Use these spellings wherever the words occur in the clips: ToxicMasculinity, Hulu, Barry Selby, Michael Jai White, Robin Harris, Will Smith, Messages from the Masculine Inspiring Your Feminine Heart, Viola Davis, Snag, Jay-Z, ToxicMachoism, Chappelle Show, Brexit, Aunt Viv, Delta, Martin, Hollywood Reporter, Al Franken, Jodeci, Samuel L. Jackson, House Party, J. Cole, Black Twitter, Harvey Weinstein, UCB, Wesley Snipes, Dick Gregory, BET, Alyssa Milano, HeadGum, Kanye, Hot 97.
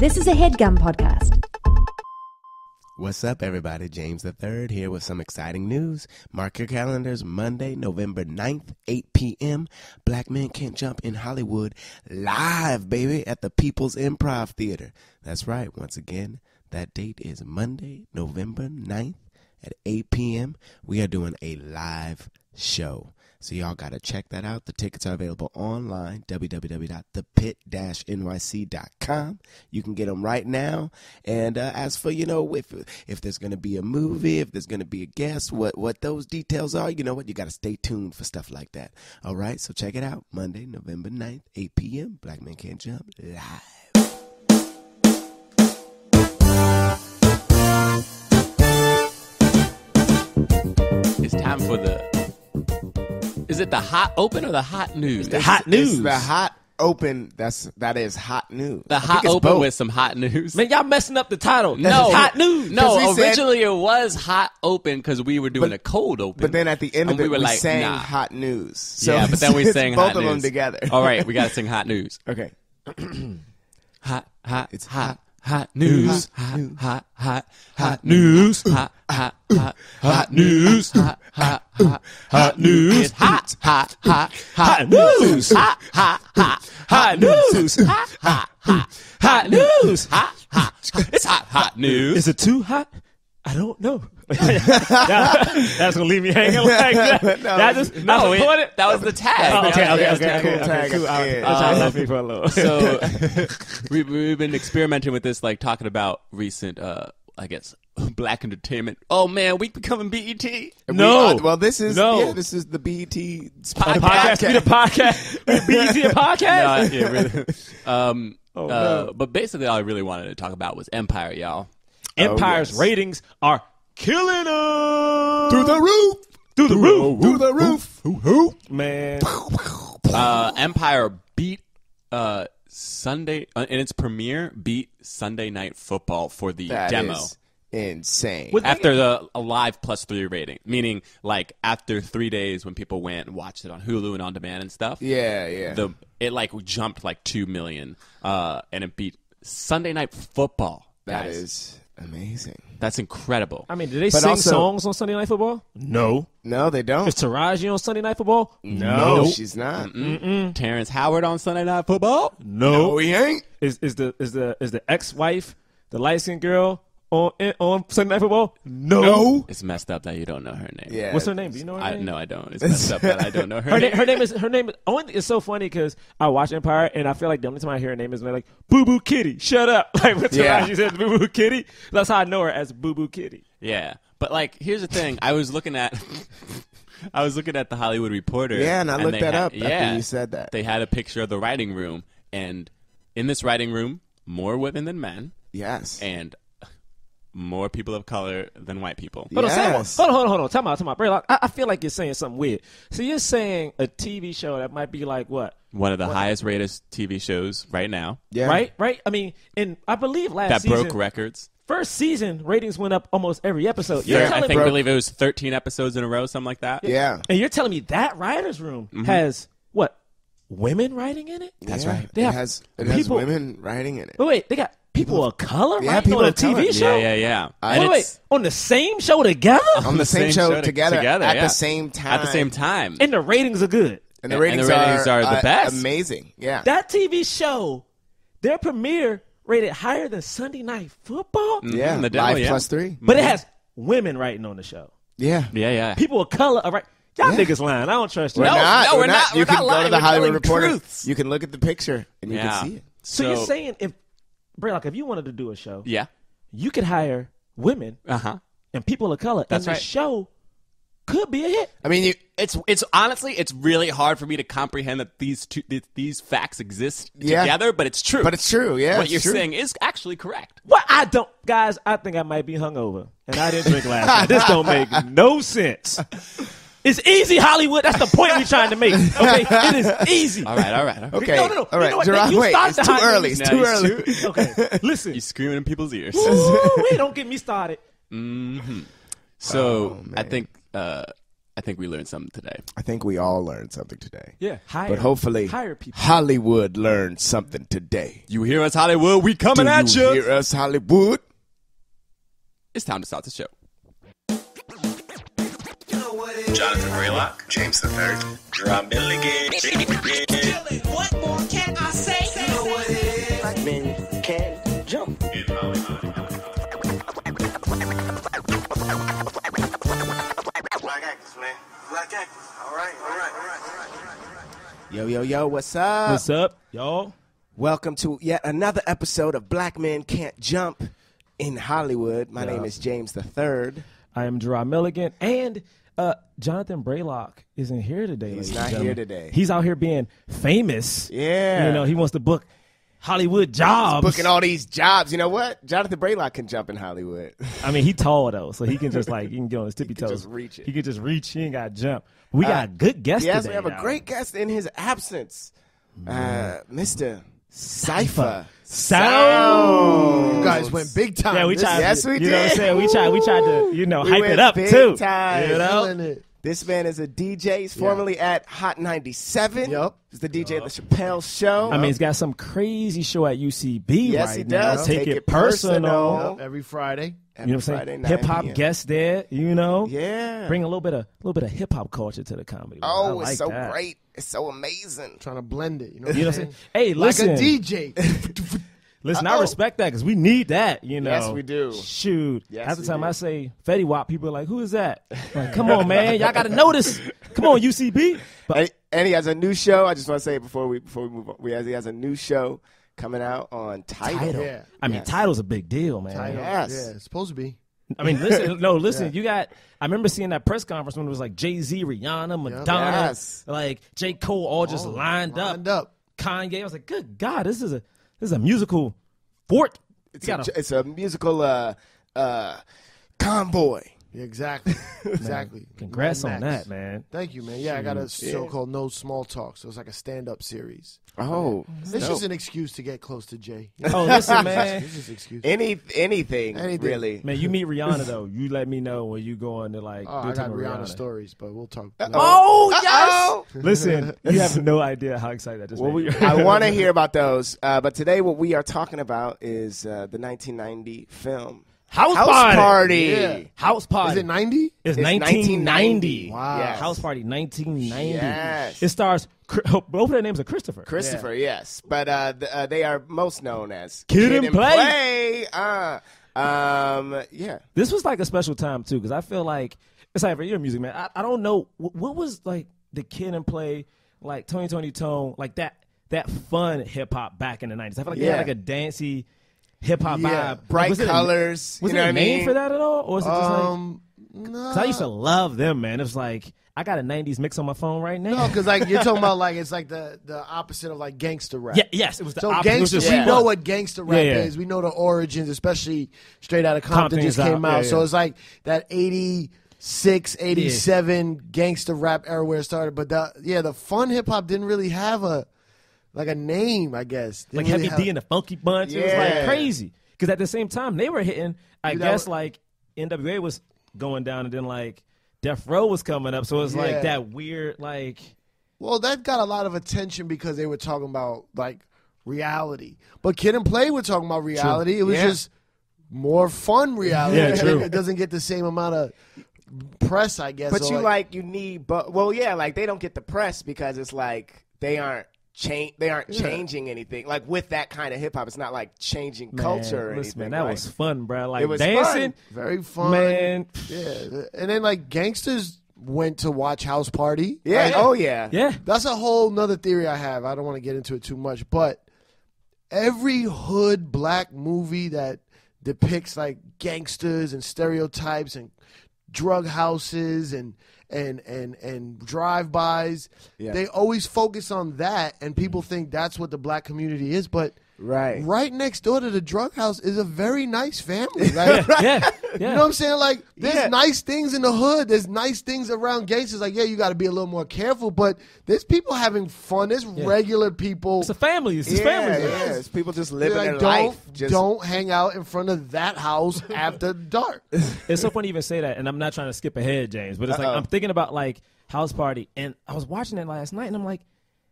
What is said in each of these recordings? This is a HeadGum podcast. What's up, everybody? James III here with some exciting news. Mark your calendars. Monday, November 9th, 8 p.m. Black Men Can't Jump in Hollywood live, baby, at the People's Improv Theater. That's right. Once again, that date is Monday, November 9th at 8 p.m. We are doing a live show. So y'all got to check that out. The tickets are available online, www.thepit-nyc.com. You can get them right now. And as for, you know, if there's going to be a movie, if there's going to be a guest, what those details are, you know what? You got to stay tuned for stuff like that. All right? So check it out. Monday, November 9th, 8 p.m., Black Men Can't Jump live. It's time for the... Is it the hot open or the hot news? It's the hot news. It's the hot open. That is hot news. The hot open both. With some hot news. Man, y'all messing up the title. No. It's hot news. No, originally it was hot open because we were doing a cold open. But then at the end of it, we like, sang hot news. So yeah, but then we sang hot news. Both of them together. All right, we got to sing hot news. Okay. Hot news. Is it too hot? I don't know. That's gonna leave me hanging like that. That was the tag. Okay, cool. So we've been experimenting with this, like talking about recent, I guess, black entertainment. Oh man, we becoming BET? No, this is the BET podcast. We the podcast. We the BET podcast. No, yeah, really. But basically, all I really wanted to talk about was Empire, y'all. Empire's ratings are killing them. Through the roof. Through the roof. Through the roof. Who? Man. Empire beat Sunday, in its premiere, beat Sunday Night Football for the demo. That is insane. After a live +3 rating, meaning like after 3 days when people went and watched it on Hulu and on demand and stuff. Yeah, yeah. It like jumped like 2 million and it beat Sunday Night Football. That is amazing. That's incredible. I mean, do they sing songs on Sunday Night Football? No. No, they don't. Is Taraji on Sunday Night Football? No. She's not. Terrence Howard on Sunday Night Football? No. No, he ain't. Is the ex-wife, the light-skinned girl, on Sunday Night Football? No. It's messed up that you don't know her name. Yeah. What's her name? Do you know her name? No, I don't. It's messed up that I don't know her name. Her name is only. It's so funny because I watch Empire and I feel like the only time I hear her name is when they're like, Boo Boo Kitty, shut up. Like when she says Boo Boo Kitty, that's how I know her, as Boo Boo Kitty. Yeah. But like, here's the thing. I was looking at the Hollywood Reporter. Yeah, and I looked that up after you said that. They had a picture of the writing room, and in this writing room, more women than men. Yes. And more people of color than white people. Yes. Hold on. Time out. I feel like you're saying something weird. So you're saying a TV show that might be like what? One of the highest rated TV shows right now. Yeah. Right? I mean, and I believe last season. That broke records. First season, ratings went up almost every episode. Yeah, I believe it was 13 episodes in a row, something like that. Yeah. And you're telling me that writer's room has what? Women writing in it? That's right. It has women writing in it. But wait, they got... People of color, yeah, right? People on a TV color. Show? Yeah. Wait, on the same show together? On the same show together at the same time. At the same time. And the ratings are good. And the ratings are the best. Amazing, yeah. That TV show, their premiere rated higher than Sunday Night Football? Yeah, the demo, +3. But it has women writing on the show. Yeah. People of color are writing. Y'all niggas lying. I don't trust you. No, we're not. You can go to the Hollywood Reporter. You can look at the picture and you can see it. So you're saying if you wanted to do a show, you could hire women and people of color, and the show could be a hit. I mean, it's honestly, it's really hard for me to comprehend that these facts exist together, but it's true. But it's true, yeah. What you're saying is actually correct. Well, guys, I think I might be hungover, and I didn't drink last night. This don't make no sense. It's easy, Hollywood. That's the point we're trying to make. Okay, it is easy. All right. Okay. No. All right, Gerard, wait. It's too early. Okay, listen. You're screaming in people's ears. Don't get me started. So I think I think we learned something today. I think we all learned something today. Yeah. But hopefully Hollywood learned something today. You hear us, Hollywood? We coming at you. You hear us, Hollywood? It's time to start the show. Jonathan Raylock, James III, Drum Milligan. What more can I say? You know what it is. Black men can't jump in Hollywood. Black actors, man. Black actors. All right, all right, all right, all right, all right. Yo, yo, yo, what's up? What's up, y'all? Welcome to yet another episode of Black Men Can't Jump in Hollywood. My name is James III. I am Drum Milligan, and... Jonathan Braylock isn't here today. He's not here today. He's out here being famous. Yeah. You know, he wants to book Hollywood jobs. He's booking all these jobs. You know what? Jonathan Braylock can jump in Hollywood. I mean, he tall, though, so he can just, like, he can get on his tippy toes. He can just reach it. He can just reach. He ain't got to jump. We got a good guest today. Yes, we have a great guest in his absence. Mr. Cipha Sounds. You guys went big time. Yeah, we tried. Yes, we did. You know what I'm saying? We tried to, you know, hype it up too. Big time. You know? This man is a DJ. He's formerly at Hot 97. Yep. He's the DJ of the Chappelle Show. I mean, he's got some crazy show at UCB right now. Yes, he does. Take it personal. Yep. Every Friday. You know what I'm saying? Hip hop guests there, you know? Yeah. Bring a little bit of hip hop culture to the comedy. Oh, like it's so great. It's so amazing. I'm trying to blend it. You know what I'm saying? Hey, listen. Like a DJ. Listen, I respect that because we need that, you know. Yes, we do. Shoot. Yes, half the time I say Fetty Wap, people are like, who is that? Like, come on, man. Y'all got to know this. Come on, UCB. But, and he has a new show. I just want to say it before we move on. He has a new show coming out on Tidal. Yeah. I mean, Tidal's a big deal, man. Tidal. Yes. Yeah, it's supposed to be. I mean, listen, you got, I remember seeing that press conference when it was like Jay-Z, Rihanna, Madonna, like J. Cole all just lined up. Kanye, I was like, good God, this is a musical fort. It's a musical convoy. Yeah, exactly. Exactly. Congrats on that, man. Thank you, man. Yeah, I got a show called No Small Talk, so it's like a stand-up series. Oh. This is an excuse to get close to Jay. Oh, listen, man. This is an excuse. Anything, really. Man, you meet Rihanna, though. You let me know when you go on to, like, do time with Rihanna stories, but we'll talk. Yes! Listen, you have no idea how excited that is. Well, I want to hear about those, but today what we are talking about is the 1990 film. House Party. Yeah. House Party. Is it 90? It's 1990. Wow. Yes. House Party, 1990. Yes. It stars, both of their names are Christopher. Christopher, yes. But they are most known as Kid and Play. This was like a special time, too, because I feel like, it's like for your music, man. I don't know. What was like the Kid and Play, like Tony Tone, like that fun hip-hop back in the 90s? I feel like they had like a dancey... hip-hop vibe. Bright colors. Was there a name for that at all? Or was it just like... Because I used to love them, man. It was like, I got a 90s mix on my phone right now. No, because like, you're talking about like, it's like the opposite of like gangster rap. Yeah, yes, it was the opposite. We know what gangster rap is. We know the origins, especially Straight Outta Compton just came out. So it's like that 86, 87 gangster rap era where it started. But the fun hip-hop didn't really have a... like a name, I guess. Like Heavy D and the Funky Bunch. Yeah. It was like crazy. Because at the same time, they were hitting, I guess, like NWA was going down and then like Death Row was coming up. So it was like that weird, like. Well, that got a lot of attention because they were talking about like reality. But Kid and Play were talking about reality. True. It was just more fun reality. Yeah, true. It doesn't get the same amount of press, I guess. But you like, you need, like they don't get the press because it's like they aren't. They aren't changing anything. Like with that kind of hip hop, it's not like changing culture or anything. Man, that was fun, bro. Like it was dancing, very fun, man. Yeah, and then like gangsters went to watch House Party. Yeah, like, that's a whole nother theory I have. I don't want to get into it too much, but every hood black movie that depicts like gangsters and stereotypes and drug houses and drive-bys, they always focus on that, and people think that's what the black community is, but Right. Right next door to the drug house is a very nice family. Like, right? Yeah. Yeah. You know what I'm saying? Like, there's nice things in the hood. There's nice things around gangsters. Like, yeah, you got to be a little more careful, but there's people having fun. There's regular people. It's a family. It's just family. Yeah. It's people just living like, their life. Don't hang out in front of that house after dark. It's so funny you even say that, and I'm not trying to skip ahead, James, but it's like I'm thinking about, like, House Party, and I was watching it last night, and I'm like,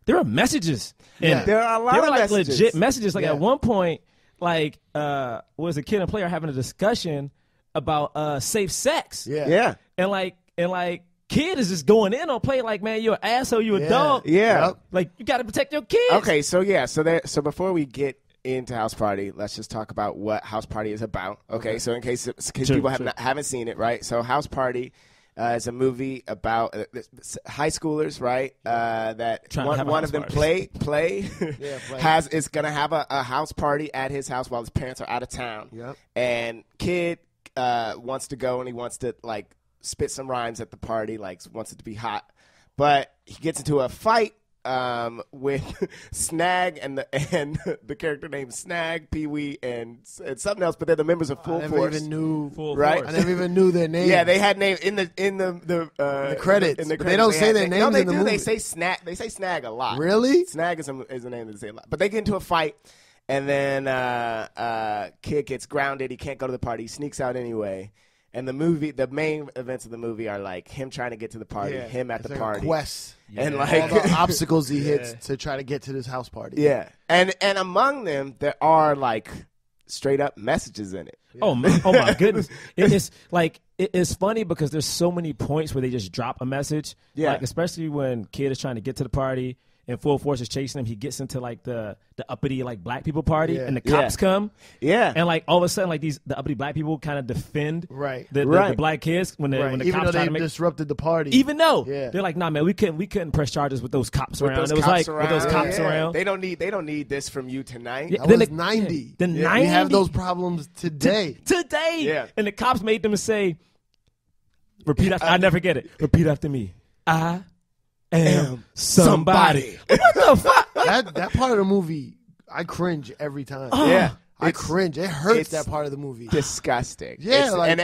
there are messages. Yeah. There are a lot of messages. There are, like, legit messages. Like, at one point, like, was a kid and player having a discussion about safe sex. Yeah. Yeah. And, like Kid is just going in on Play like, man, you're an asshole, you're a dog. Yeah. Like, you got to protect your kids. Okay, so, yeah. So before we get into House Party, let's just talk about what House Party is about. Okay. So in case people haven't seen it, right? So House Party... it's a movie about high schoolers, right? That one of them, Play, is going to have a house party at his house while his parents are out of town. Yep. And Kid wants to go, and he wants to, like, spit some rhymes at the party, like, wants it to be hot. But he gets into a fight with Snag and the character named Snag, Pee Wee, and something else, but they're the members of Full Force. I never even knew their name. Yeah, they had names in the credits. In the credits, they don't say their names. No, they do. They say Snag. They say Snag a lot. Really? Snag is a name that they say a lot. But they get into a fight, and then Kid gets grounded. He can't go to the party. He sneaks out anyway. And the main events of the movie are, like, him trying to get to the party, him at the party. Quest. Yeah. And, like, all the obstacles he hits to try to get to this house party. Yeah. And among them, there are, like, straight up messages in it. Yeah. Oh my goodness. It's like, it's funny because there's so many points where they just drop a message. Yeah. Like, especially when Kid is trying to get to the party and Full Force is chasing him. He gets into, like, the uppity, like, black people party, and the cops come. Yeah. And, like, all of a sudden, like, the uppity black people kind of defend the black kids when the even cops try to make... Even though they disrupted the party. Even though. Yeah. They're like, nah, man, we couldn't press charges with those cops around. With those cops around. They don't need this from you tonight. Yeah. Then the 90. The 90. We have those problems today. Today. Yeah. And the cops made them say, repeat after... I never get it. Repeat after me. I... am somebody. What the fuck? That part of the movie, I cringe every time. Yeah, I cringe. It hurts, that part of the movie. Disgusting. Yeah, like,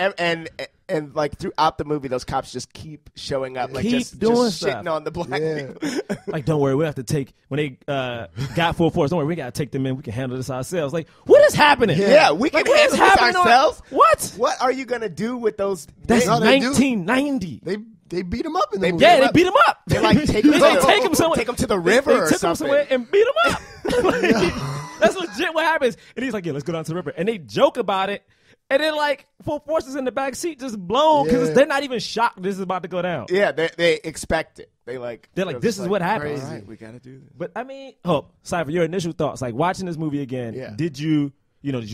and like throughout the movie, those cops just keep showing up, like just shitting on the black people. Like, don't worry, we have to take when they got Full Force. Don't worry, we gotta take them in. We can handle this ourselves. Like, what is happening? Yeah, we can handle this ourselves. What are you gonna do with those? That's 1990. They beat him up in the movie. Yeah, they beat him up. They, like, take him to the river or something. They took him somewhere and beat him up. Like, that's legit what happens. And he's like, yeah, let's go down to the river. And they joke about it. And then, like, Full Force is in the back seat just blown because they're not even shocked this is about to go down. Yeah, they expect it. They're like, this is what happens. All right, we got to do this. But, I mean, Cipha, your initial thoughts. Like, watching this movie again, did you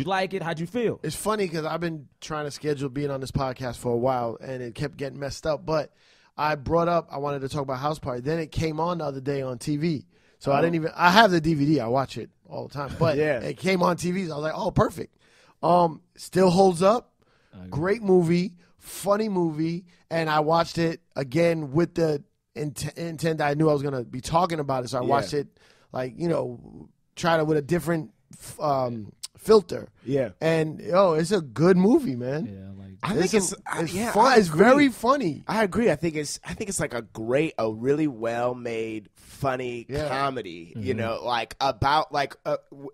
like it? How'd you feel? It's funny because I've been trying to schedule being on this podcast for a while, and it kept getting messed up. But I brought up I wanted to talk about House Party. Then it came on the other day on TV. So I didn't even – I have the DVD. I watch it all the time. But it came on TV. So I was like, oh, perfect. Still holds up. Great movie. Funny movie. And I watched it again with the intent I knew I was going to be talking about it. So I watched it, like, you know, tried it with a different filter. Yeah. And it's a good movie, man. Yeah, like I think it's fun. It's very funny. I agree. I think it's like a really well made funny comedy, you know, like about like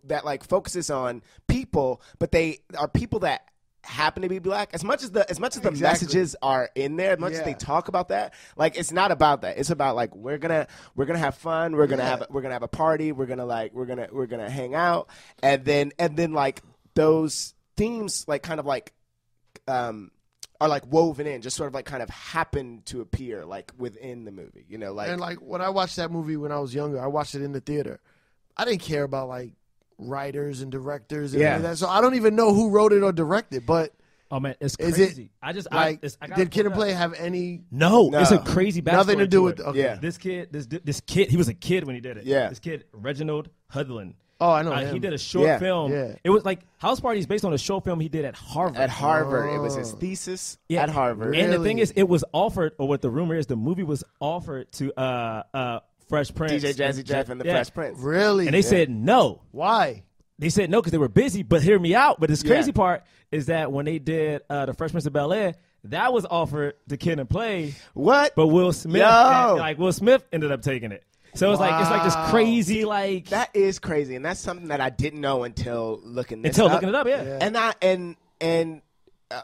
that like focuses on people, but they are people that happen to be black. As much as the messages are in there, as much as they talk about that, like it's not about that. It's about like we're gonna have fun. We're gonna have a party. We're gonna hang out. And then like those themes like kind of like are like woven in, just sort of like kind of happen to appear like within the movie. You know, like and like when I watched that movie when I was younger, I watched it in the theater. I didn't care about like writers and directors and all that. So I don't even know who wrote it or directed, but oh man, it's crazy. Did Kid and Play have any? No, it's a crazy backstory. Nothing to do with this kid. He was a kid when he did it. Yeah, this kid Reginald Hudlin. Oh, I know him. He did a short film. Yeah. It was like House Party is based on a short film he did at Harvard. At Harvard. It was his thesis at Harvard. Really? And the thing is, it was offered, or what the rumor is, the movie was offered to Fresh Prince. DJ Jazzy Jeff and the Fresh Prince. Really? And they said no. Why? They said no because they were busy, but hear me out. But this crazy part is that when they did The Fresh Prince of Bel-Air, that was offered to Kid and Play. What? But Will Smith, Will Smith ended up taking it. So it's like this crazy like that is crazy, and that's something that I didn't know until looking this up. Yeah. And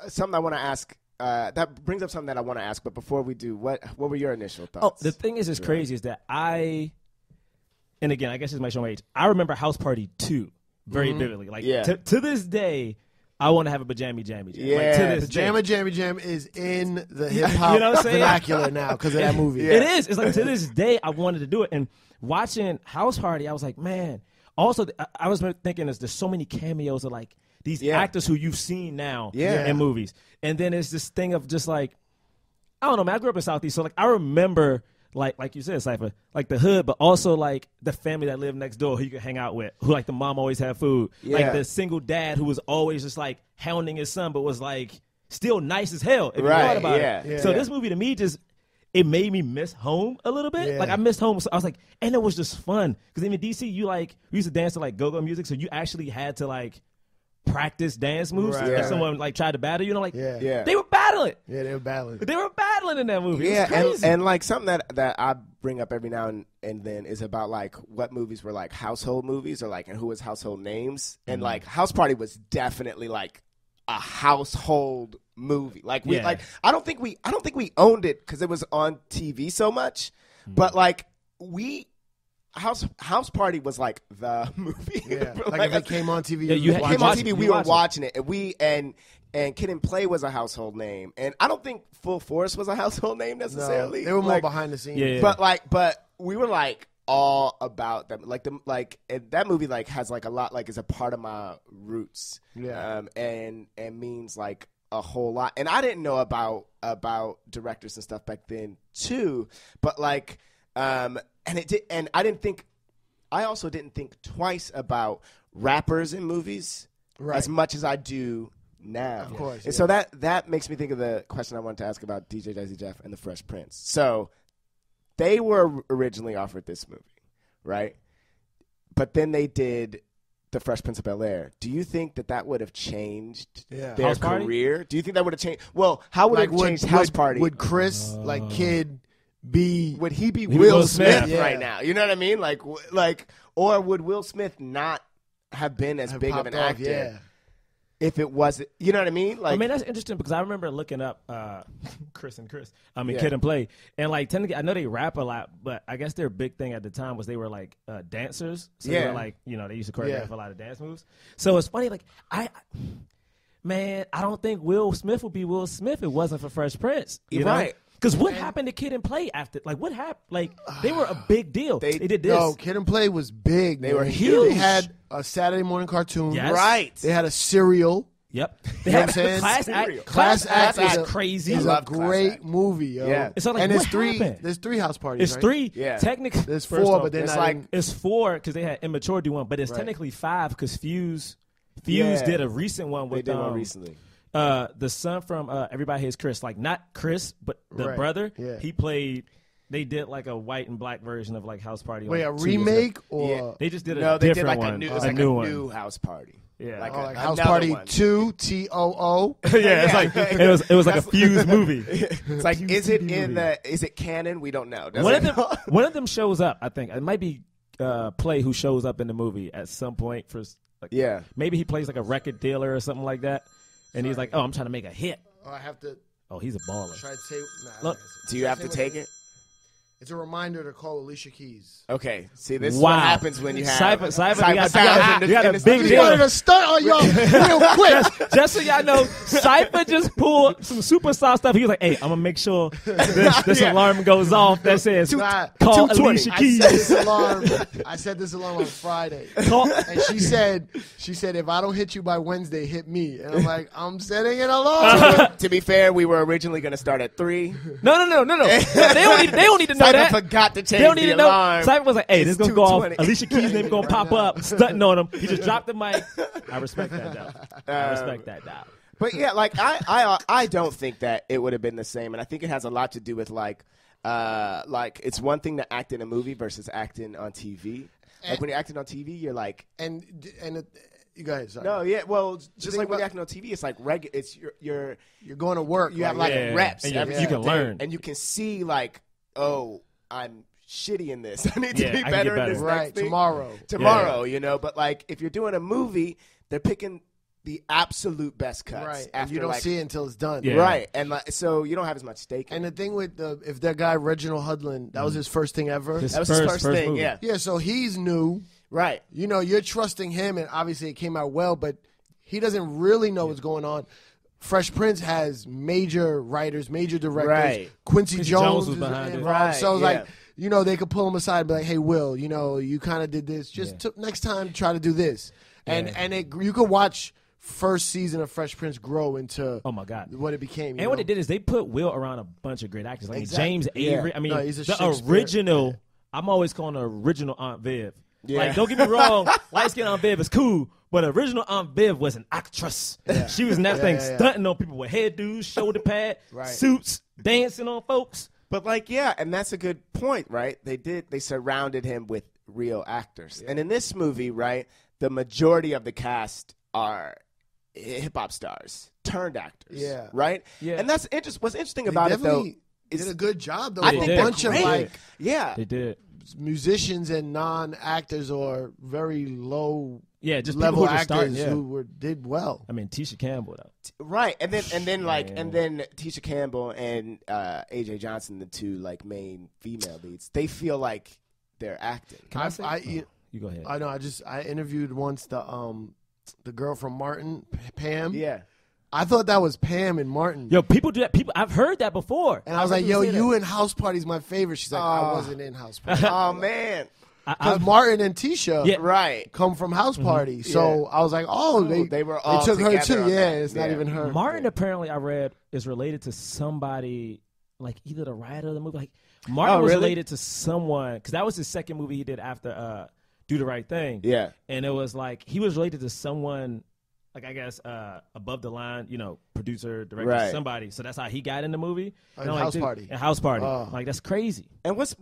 something I want to ask. That brings up something that I want to ask. But before we do, what were your initial thoughts? Oh, the thing is, crazy is that and again, I guess it's my showing age. I remember House Party 2. Very vividly, like to this day, I want to have a pajama jammy jam. Yeah, like, to this pajama jammy jam is in the hip hop vernacular now because of that movie. Yeah. It is. It's like to this day, I wanted to do it. And watching House Party, I was like, man. Also, I was thinking, there's so many cameos of like these actors who you've seen now in movies, and then it's this thing of just like, I don't know, man. I grew up in Southeast, so like I remember. Like you said, Cipha, like the hood, but also like the family that lived next door who you could hang out with, who like the mom always had food. Yeah. Like the single dad who was always just like hounding his son, but was like still nice as hell if you thought about it. Yeah. So this movie to me just, it made me miss home a little bit. Yeah. Like I missed home. So I was like, and it was just fun. Because in D.C., we used to dance to like go-go music. So you actually had to like practice dance moves if someone like tried to battle you, know, like they were battling. Yeah, they were battling. But they were battling in that movie. Yeah, and like something that I bring up every now and then is about like what movies were like household movies or like and who was household names. And like House Party was definitely like a household movie. Like we like I don't think we owned it because it was on TV so much, but like House Party was like the movie. Yeah. like if it came on TV, we were watching it. And Kid and Play was a household name. And I don't think Full Force was a household name necessarily. No, they were more like, behind the scenes. Yeah, yeah. But we were like all about them. Like that movie like has like a lot like is a part of my roots. Yeah. And means like a whole lot. And I didn't know about directors and stuff back then too. But like and I also didn't think twice about rappers in movies as much as I do now. Of course. And so that makes me think of the question I wanted to ask about DJ Dazzy Jeff and the Fresh Prince. So they were originally offered this movie, right? But then they did The Fresh Prince of Bel-Air. Do you think that would have changed their House career? Party? Do you think that would have changed? Well, how would it change House Party? Would Chris, Kid... would he be Will Smith right now? You know what I mean? Or would Will Smith not have been as big of an actor if it wasn't? You know what I mean? Like, I mean, that's interesting because I remember looking up Kid and Play, and like technically, I know they rap a lot, but I guess their big thing at the time was they were like dancers. So they were like, you know, they used to choreograph a lot of dance moves. So it's funny, like man, I don't think Will Smith would be Will Smith if it wasn't for Fresh Prince. You know? Because what happened to Kid and Play after? Like, what happened? Like, they were a big deal. They did this. No, Kid and Play was big. They were huge. They had a Saturday morning cartoon. Yes. Right. They had a serial. Yep. They had Class Act is crazy. It's a great movie, yo. Yeah. It's like, and there's three House Parties, it's three. Yeah. Technically. There's four, but then it's four because they had Immature do one, but it's technically five because Fuse did a recent one with them. They did one recently. The son from Everybody Hates Chris, like not Chris, but the brother. Yeah. He played. They did like a white and black version of like House Party. Wait, a remake or they just did a different one. New House Party. Yeah, like House Party 2, TOO. Yeah, it's like it was like a Fuse movie. It's like is it canon? We don't know. One of them shows up. I think it might be Play who shows up in the movie at some point for maybe he plays like a record dealer or something like that. And he's like, "Oh, I'm trying to make a hit." Oh, I have to. Oh, he's a baller. Try to take. Nah, look, do you have to take it? It's a reminder to call Alicia Keys. Okay, see this. Wow. What happens when you have Cipha? You got a big deal. Wanted to stunt on y'all real quick. Just so y'all know, Cipha just pulled some superstar stuff. He was like, "Hey, I'm gonna make sure this alarm goes off that says call Alicia Keys." I said this alarm on Friday, and she said, "If I don't hit you by Wednesday, hit me." And I'm like, "I'm setting an alarm." To be fair, we were originally gonna start at 3. No. They don't need to know. Cipha forgot to change the alarm. Cipha was like, "Hey, this is gonna go off. Alicia Keys' name gonna pop up, stunting on him." He just dropped the mic. I respect that, though. I respect that, though. But yeah, like I don't think that it would have been the same, and I think it has a lot to do with like it's one thing to act in a movie versus acting on TV. Like when you're acting on TV, you're like, you guys. No, yeah. Well, just like when you're acting on TV, it's like regular. It's you're going to work. You have like reps. And you can learn, and you can see like, oh, I'm shitty in this. I need to be better in this. Right. Tomorrow, you know. But like, if you're doing a movie, they're picking the absolute best cuts. Right. After, you don't see it until it's done. Yeah. Right. And like, so you don't have as much stake in it. And the thing with if that guy Reginald Hudlin, that was his first thing ever. That was his first thing. Yeah. Yeah. So he's new. Right. You know, you're trusting him, and obviously it came out well, but he doesn't really know what's going on. Fresh Prince has major writers, major directors. Right. Quincy Jones was behind it. Right. So it's like, you know, they could pull him aside and be like, hey, Will, you know, you kind of did this. Just next time, try to do this. And you could watch first season of Fresh Prince grow into what it became. And what it did is they put Will around a bunch of great actors. Like James Avery. I mean, the original, I'm always calling the original Aunt Viv. Yeah. Like, don't get me wrong, light-skinned Aunt Viv is cool, but original Aunt Viv was an actress. Yeah. She was in that thing stunting on people with hairdos, shoulder pad, suits, dancing on folks. But like, and that's a good point, right? They surrounded him with real actors. Yeah. And in this movie, right, the majority of the cast are hip-hop stars turned actors, right? Yeah. And that's what's interesting about it, though. They did a good job, though. I think a bunch of, like, they did. Musicians and non-actors or very low just level actors who did well. I mean, Tisha Campbell, though. Right, and then Tisha Campbell and AJ Johnson, the two like main female leads, they feel like they're acting. You go ahead. I know. I interviewed once the girl from Martin, Pam. Yeah. I thought that was Pam and Martin. Yo, people do that. I've heard that before. And I was like, yo, you in House Party's my favorite. She's like, I wasn't in House Party. Oh, man. Because Martin and Tisha come from House Party. Mm-hmm. So I was like, oh, they were all took her too. Yeah, it's not even her. Martin, apparently, I read, is related to somebody, like either the writer of the movie. Like Martin was related to someone, because that was his second movie he did after Do the Right Thing. Yeah. And it was like, he was related to someone, like, I guess, above the line, you know, producer, director, somebody. So that's how he got in the movie. House Party. Like, that's crazy. And what's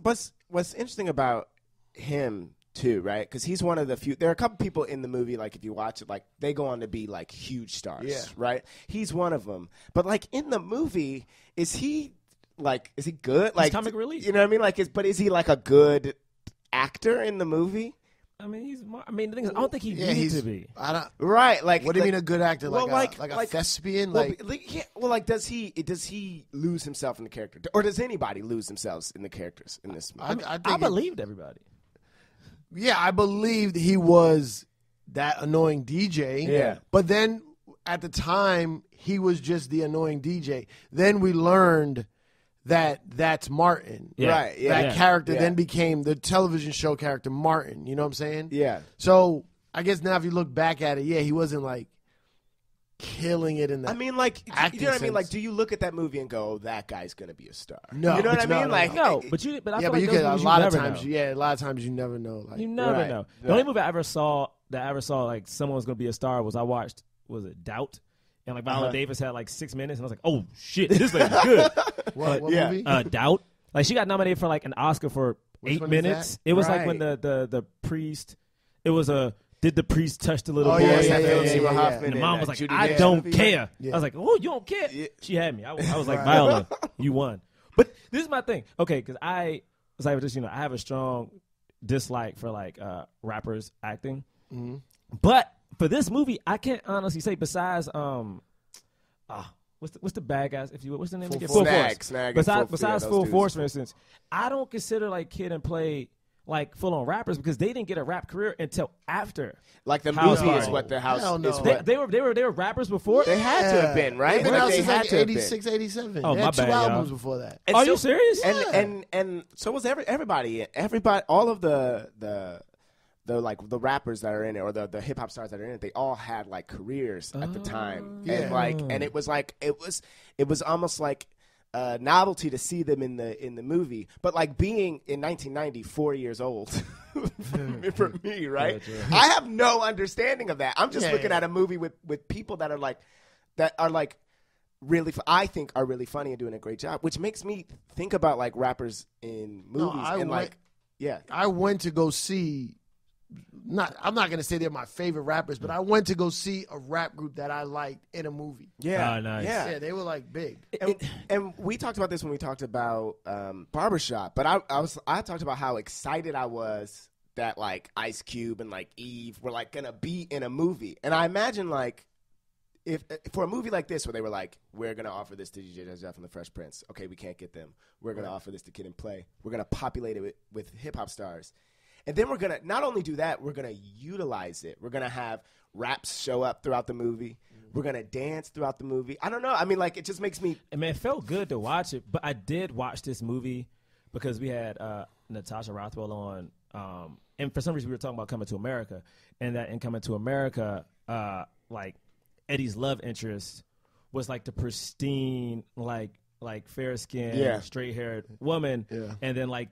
interesting about him, too, right? Because he's one of the few. There are a couple people in the movie, like, if you watch it, like, they go on to be, like, huge stars, right? He's one of them. But, like, in the movie, is he good? Like, he's comic relief. You know what I mean? Like, is he, like, a good actor in the movie? I mean, the thing is, I don't think he needs to be. Right? Like, what do you mean a good actor? Well, like a thespian? Well, does he lose himself in the character, or does anybody lose themselves in the characters in this movie? I believed everybody. Yeah, I believed he was that annoying DJ. Yeah, but then at the time he was just the annoying DJ. Then we learned that's Martin, right? Yeah. That character then became the television show character Martin. You know what I'm saying? Yeah. So I guess now if you look back at it, he wasn't like killing it in that. I mean, like, you know what sense. I mean? Like, do you look at that movie and go, "That guy's gonna be a star"? No, you know what I mean? No, like, no, a lot of times you never know. Like, you never know. Right. The only movie I ever saw like someone's gonna be a star was I watched Doubt. And like Viola Davis had like 6 minutes, and I was like, "Oh shit, this lady's good." what movie? Doubt. Like she got nominated for like an Oscar for 8 minutes. It was like when the priest. It was did the priest touch the little boy? And the mom was like, "I don't care." I was like, "Oh, you don't care?" Yeah. She had me. I was like, "Viola, you won." But this is my thing, okay? Because I was like, just I have a strong dislike for like rappers acting, but. For this movie, I can't honestly say, besides what's the bad guys, if you will, what's the name? Full Force. Besides Full Force, for instance, I don't consider like Kid and Play like full on rappers because they didn't get a rap career until after. Like the movie is what the house is. They were rappers before. They had to have been, right? They've been out since like 86, 87. Oh, they had 2 albums before that. Are you serious? Yeah. And so was everybody, all of the rappers that are in it, or the hip hop stars that are in it, they all had like careers at the time, and it was like it was almost like a novelty to see them in the movie. But like being in 1990, 4 years old, for me, right? Yeah, I have no understanding of that. I'm just looking at a movie with people that are like really, I think, are really funny and doing a great job, which makes me think about like rappers in movies. I went to go see I'm not going to say they're my favorite rappers, but I went to go see a rap group that I liked in a movie. Yeah. Oh, nice. Yeah, they were like big. And we talked about this when we talked about Barbershop, but I talked about how excited I was that like Ice Cube and like Eve were like going to be in a movie. And I imagine like if for a movie like this where they were like, we're going to offer this to DJ Jeff and the Fresh Prince. Okay, we can't get them. We're going to offer this to Kid and Play. We're going to populate it with hip-hop stars. And then we're going to not only do that, we're going to utilize it. We're going to have raps show up throughout the movie. We're going to dance throughout the movie. I don't know. I mean, like, it just makes me. I mean, it felt good to watch it, but I did watch this movie because we had Natasha Rothwell on. And for some reason, we were talking about Coming to America. And that in Coming to America, like, Eddie's love interest was, like, the pristine, like fair-skinned, straight-haired woman. Yeah. And then, like,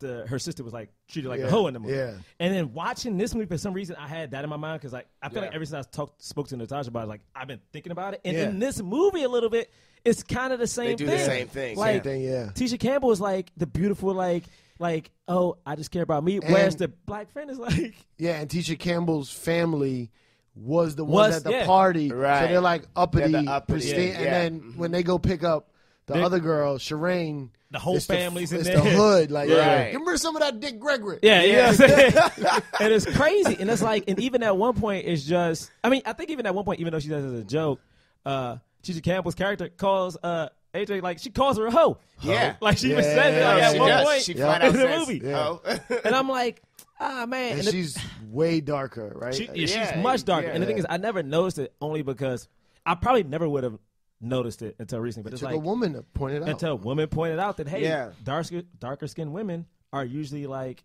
her sister was like treated like a hoe in the movie. Yeah. And then watching this movie, for some reason, I had that in my mind because like, I feel like ever since I spoke to Natasha about it, like I've been thinking about it. And in this movie a little bit, it's kind of the same thing. They do the same thing. Like, Tisha Campbell is like the beautiful like oh, I just care about me. And, whereas the black friend is like. Yeah, and Tisha Campbell's family was the ones at the party. Right. So they're like uppity. They're the uppity. Yeah. And then when they go pick up the other girl, Shireen, the whole family's in there. It's the hood. Like, remember some of that Dick Gregory. Yeah. And it's crazy. And it's like, and even at one point, it's just, I mean, I think even at one point, even though she does it as a joke, Tisha Campbell's character calls AJ, like, she calls her a hoe. Yeah. Like, she even says it like, at one point she flat out in the movie. Yeah. And I'm like, ah, man. And she's way darker, right? She's much darker. Yeah, and the thing is, I never noticed it only because I probably never would have noticed it until recently, but it's like a woman to point it out. Until a woman pointed out that hey, darker skinned women are usually like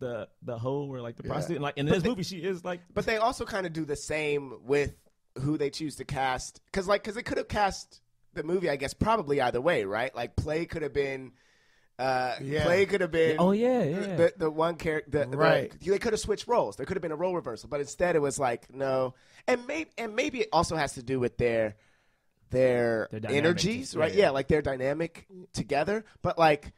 the hoe or like the prostitute. And like in this movie, she is like. But they also kind of do the same with who they choose to cast, because they could have cast the movie, I guess, probably either way, right? Like Play could have been. Play could have been the one character, right? They could have switched roles. There could have been a role reversal, but instead it was like no, and maybe it also has to do with their energies, right? Yeah, like their dynamic together, but like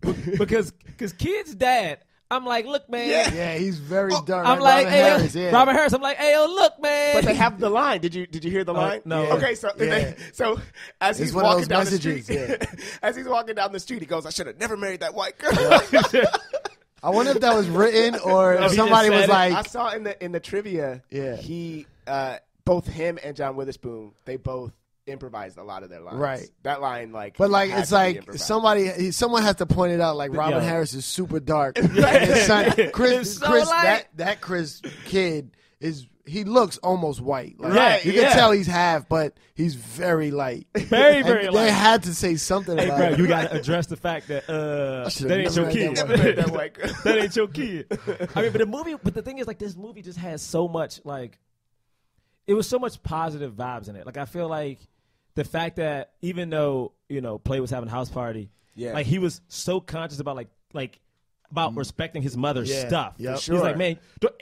because Kid's dad. I'm like, look, man. Yeah, he's very dark. I'm like, Robert Harris. Robert Harris. I'm like, hey, oh, look, man. But they have the line. Did you hear the line? No. Yeah. Okay, so as he's walking down the street, as he's walking down the street, he goes, "I should have never married that white girl." Yeah. I wonder if that was written or if somebody was like, I saw in the trivia. Yeah. He, both him and John Witherspoon, they both improvised a lot of their lines. Right. That line, like, but like it's like someone has to point it out. Like Robin Harris is super dark. And his son, Chris, that Chris kid is. He looks almost white. Like, right. You can tell he's half, but he's very light. Very, very light. They had to say something about it. You got to address the fact that that ain't your kid. That ain't your kid. I mean, but the thing is, like, this movie just has so much, like, it was so much positive vibes in it. Like, I feel like the fact that even though, you know, Play was having a house party, like, he was so conscious about, about respecting his mother's stuff. Yeah, sure. He's like, man,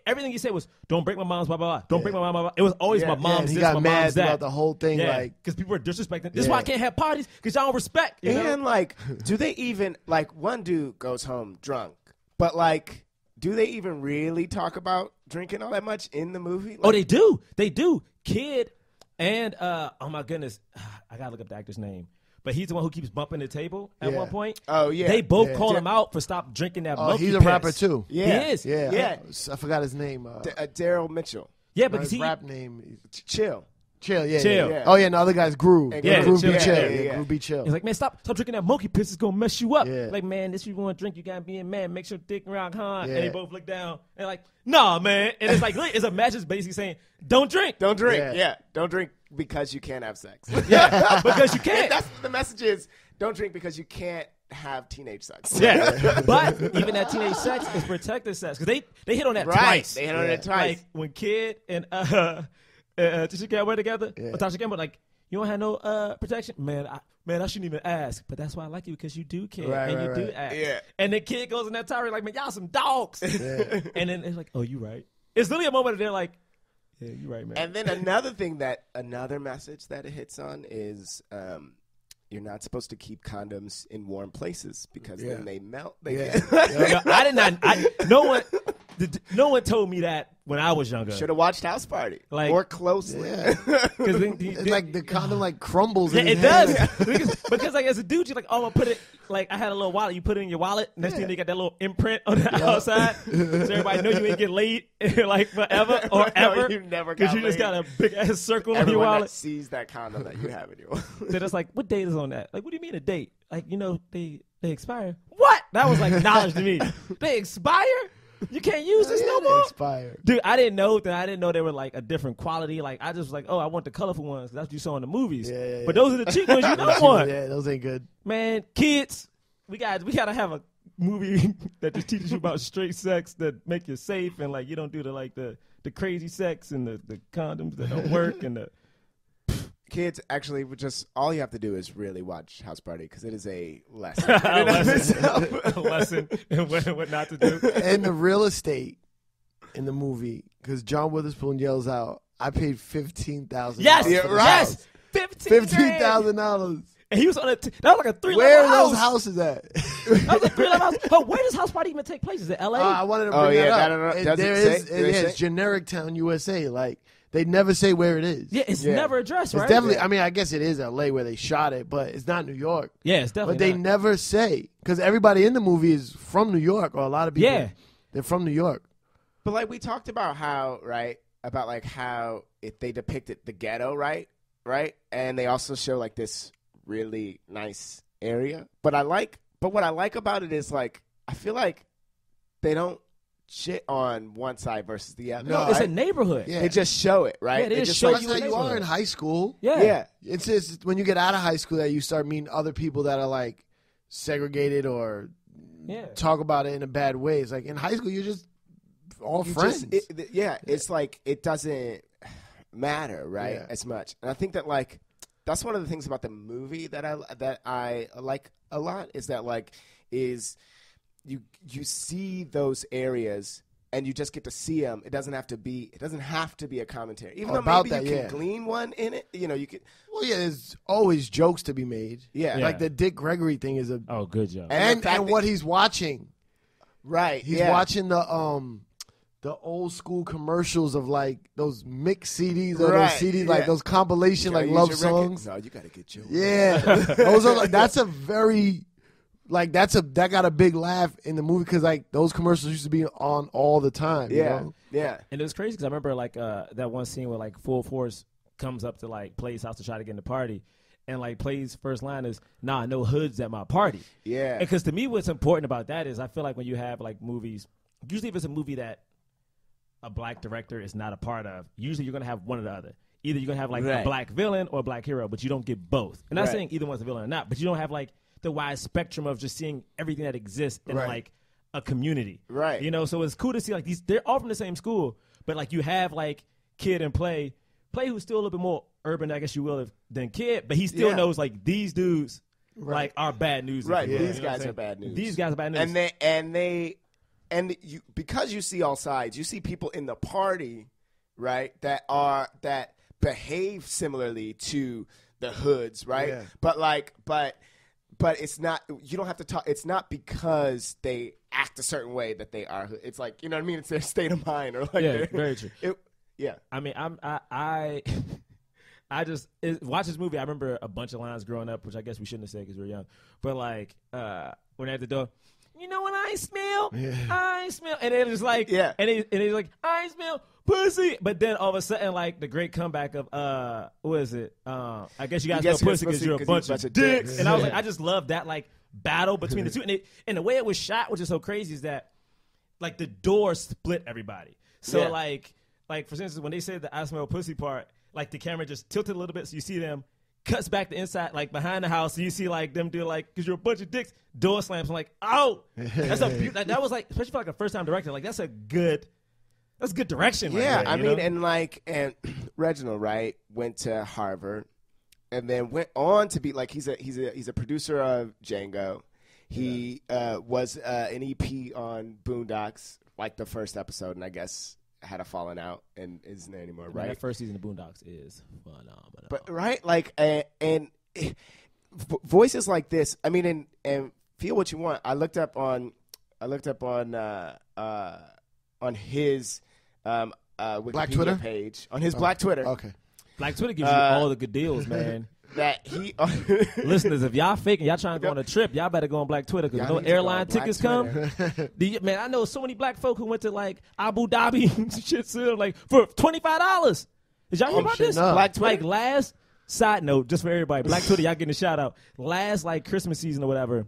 everything he said was, "Don't break my mom's blah blah blah. Don't break my mom blah blah." It was always my mom's this, my mom's that. He got mad about the whole thing, like because people are disrespecting. This is why I can't have parties because y'all don't respect. You know? Like, do they even like one dude goes home drunk? But like, do they even really talk about drinking all that much in the movie? Like, oh, they do. They do. Kid and oh my goodness, I gotta look up the actor's name. But he's the one who keeps bumping the table at one point. Oh, yeah. They both call him out for stop drinking that monkey piss. He's a rapper, too. Yeah. He is. Yeah. I forgot his name. Daryl Mitchell. Yeah, because his rap name is Chill. Chill, yeah. Oh, yeah, and the other guy's Groove. Yeah, Groove be Chill. Yeah, Groove be Chill. He's like, man, stop drinking that monkey piss. It's going to mess you up. Yeah. Like, man, this you want to drink, you got to be a man. Make sure dick rock, huh? Yeah. And they both look down. And like, nah, man. And it's like, it's a message basically saying, don't drink. Don't drink. Yeah. Don't drink because you can't have sex. Yeah, because you can't. That's the message is, don't drink because you can't have teenage sex. Yeah, but even that teenage sex is protected sex. Because they hit on that twice. They hit on it twice. Like, when Kid and... Tisha Campbell together. Yeah. Tasha Campbell, like, you don't have no protection, man. I shouldn't even ask, but that's why I like you because you do care and you do ask. Yeah. And the Kid goes in that tirade like, man, y'all some dogs. Yeah. And then it's like, oh, you right. It's literally a moment where they're like, yeah, you right, man. And then another message that it hits on is you're not supposed to keep condoms in warm places because then they melt. No one told me that when I was younger. Should have watched House Party more closely. Yeah. The condom crumbles. Yeah, it does. because as a dude, you're like, oh, I put it. Like I had a little wallet. You put it in your wallet. Next thing you got that little imprint on the outside. So everybody know you ain't get laid forever or ever. You never got laid. Because you just got a big ass circle on your wallet. That sees that condom that you have in your wallet. So it's like, what date is on that? Like, what do you mean a date? Like, they expire. What? That was like knowledge to me. They expire? You can't use this no more? Expire. Dude, I didn't know that. I didn't know they were like a different quality. Like, I just was like, oh, I want the colorful ones. That's what you saw in the movies. Yeah. But those are the cheap ones you don't want. Yeah, those ain't good. Man, kids, we gotta have a movie that just teaches you about straight sex that make you safe and you don't do the crazy sex and the condoms that don't work and the kids, actually, all you have to do is really watch House Party because it is a lesson. a lesson in what not to do. And the real estate in the movie, because John Witherspoon yells out, "I paid $15,000." Yes, yes, $15,000. And he was on that was like a three-level house. Where are those houses at? That was a three-level house. Oh, where does House Party even take place? Is it L.A.? I wanted to bring that up. It's generic town, USA, They never say where it is. Yeah, it's never addressed, right? It's definitely, I mean, I guess it is L.A. where they shot it, but it's not New York. Yeah, it's definitely But they never say, because everybody in the movie is from New York, or a lot of people, they're from New York. But, we talked about how, how they depicted the ghetto, right? And they also show, this really nice area. But what I like about it is, I feel like they don't shit on one side versus the other. No, it's a neighborhood. Yeah. They just show it, right? Yeah, they just show you how you are in high school. Yeah. It's just when you get out of high school that you start meeting other people that are segregated or talk about it in a bad way. It's in high school, you're just all friends. It's it doesn't matter, right, as much. And I think that that's one of the things about the movie that I like a lot is that you see those areas and you just get to see them. It doesn't have to be a commentary. Even though maybe you can glean one in it, you can. Well, there's always jokes to be made. Yeah. Like the Dick Gregory thing is a good joke. And what he's watching. Right. He's watching the old school commercials of those mixed CDs or those CDs those compilation love songs. No, you gotta get your those are that's a very that got a big laugh in the movie because those commercials used to be on all the time. Yeah, you know? Yeah. And it was crazy because I remember that one scene where Full Force comes up to Play's house to try to get in the party, and Play's first line is "Nah, no hoods at my party." Yeah. Because to me, what's important about that is I feel like when you have movies, usually if it's a movie that a black director is not a part of, usually you're gonna have one or the other. Either you're gonna have a black villain or a black hero, but you don't get both. And not saying either one's a villain or not, but you don't have the wide spectrum of just seeing everything that exists in a community, right? So it's cool to see these. They're all from the same school, but you have Kid and Play, who's still a little bit more urban, I guess you will, than Kid, but he still knows these dudes are bad news, right? Yeah. These guys are bad news. These guys are bad news, and you because you see all sides. You see people in the party, right? That behave similarly to the hoods, right? Yeah. But it's not, you don't have to talk, it's not because they act a certain way that they are. It's you know what I mean? It's their state of mind. Yeah, very true. I mean, I just watch this movie. I remember a bunch of lines growing up, which I guess we shouldn't have said because we were young. But when they're at the door, you know what I smell? Yeah. I smell. And it was and it's like, I smell pussy. But then all of a sudden, the great comeback of, what is it? I guess you guys know pussy because you're a bunch of dicks. Yeah. And I was I just love that battle between the two. And the way it was shot, which is so crazy, is that the door split everybody. So for instance, when they said the I smell pussy part, the camera just tilted a little bit, so you see them. Cuts back the inside, behind the house. So you see, them do, because you're a bunch of dicks. Door slams. I'm oh, that's a beautiful. That was especially for a first time director. That's a good. That's good direction. Yeah, there, I mean, know? and Reginald Wright went to Harvard, and then went on to be he's a producer of Django. He was an EP on Boondocks, the first episode, and I guess had a falling out and isn't there anymore, right? That first season of Boondocks is phenomenal. But right, and voices like this. I mean, and feel what you want. I looked up on his Wikipedia Black Twitter page, on his Black Twitter. Okay, Black Twitter gives you all the good deals, man. That he listeners, if y'all faking, y'all trying to go on a trip, y'all better go on Black Twitter, because no airline tickets come. Man, I know so many black folk who went to like Abu Dhabi shit, like for $25. Did y'all hear about this? Up. Black Twitter. Like last side note, just for everybody, Black Twitter, y'all getting a shout out. Last like Christmas season or whatever,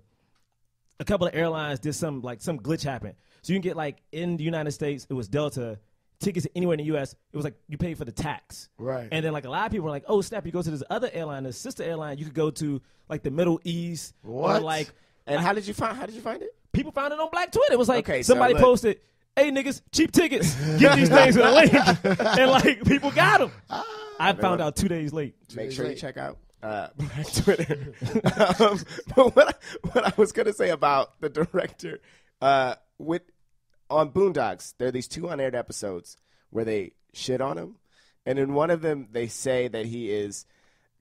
a couple of airlines did some glitch happened. So you can get like in the United States, it was Delta. Tickets anywhere in the U.S., it was like you pay for the tax. Right. And then like a lot of people were like, oh, snap, you go to this other airline, this sister airline, you could go to like the Middle East. What? Or, like, and how did you find it? People found it on Black Twitter. It was like somebody posted, hey, niggas, cheap tickets. Get these things with a link. And like people got them. I found out 2 days late. Make sure you check out Black Twitter. But what I was going to say about the director with – on Boondocks, there are these two unaired episodes where they shit on him. And in one of them, they say that he is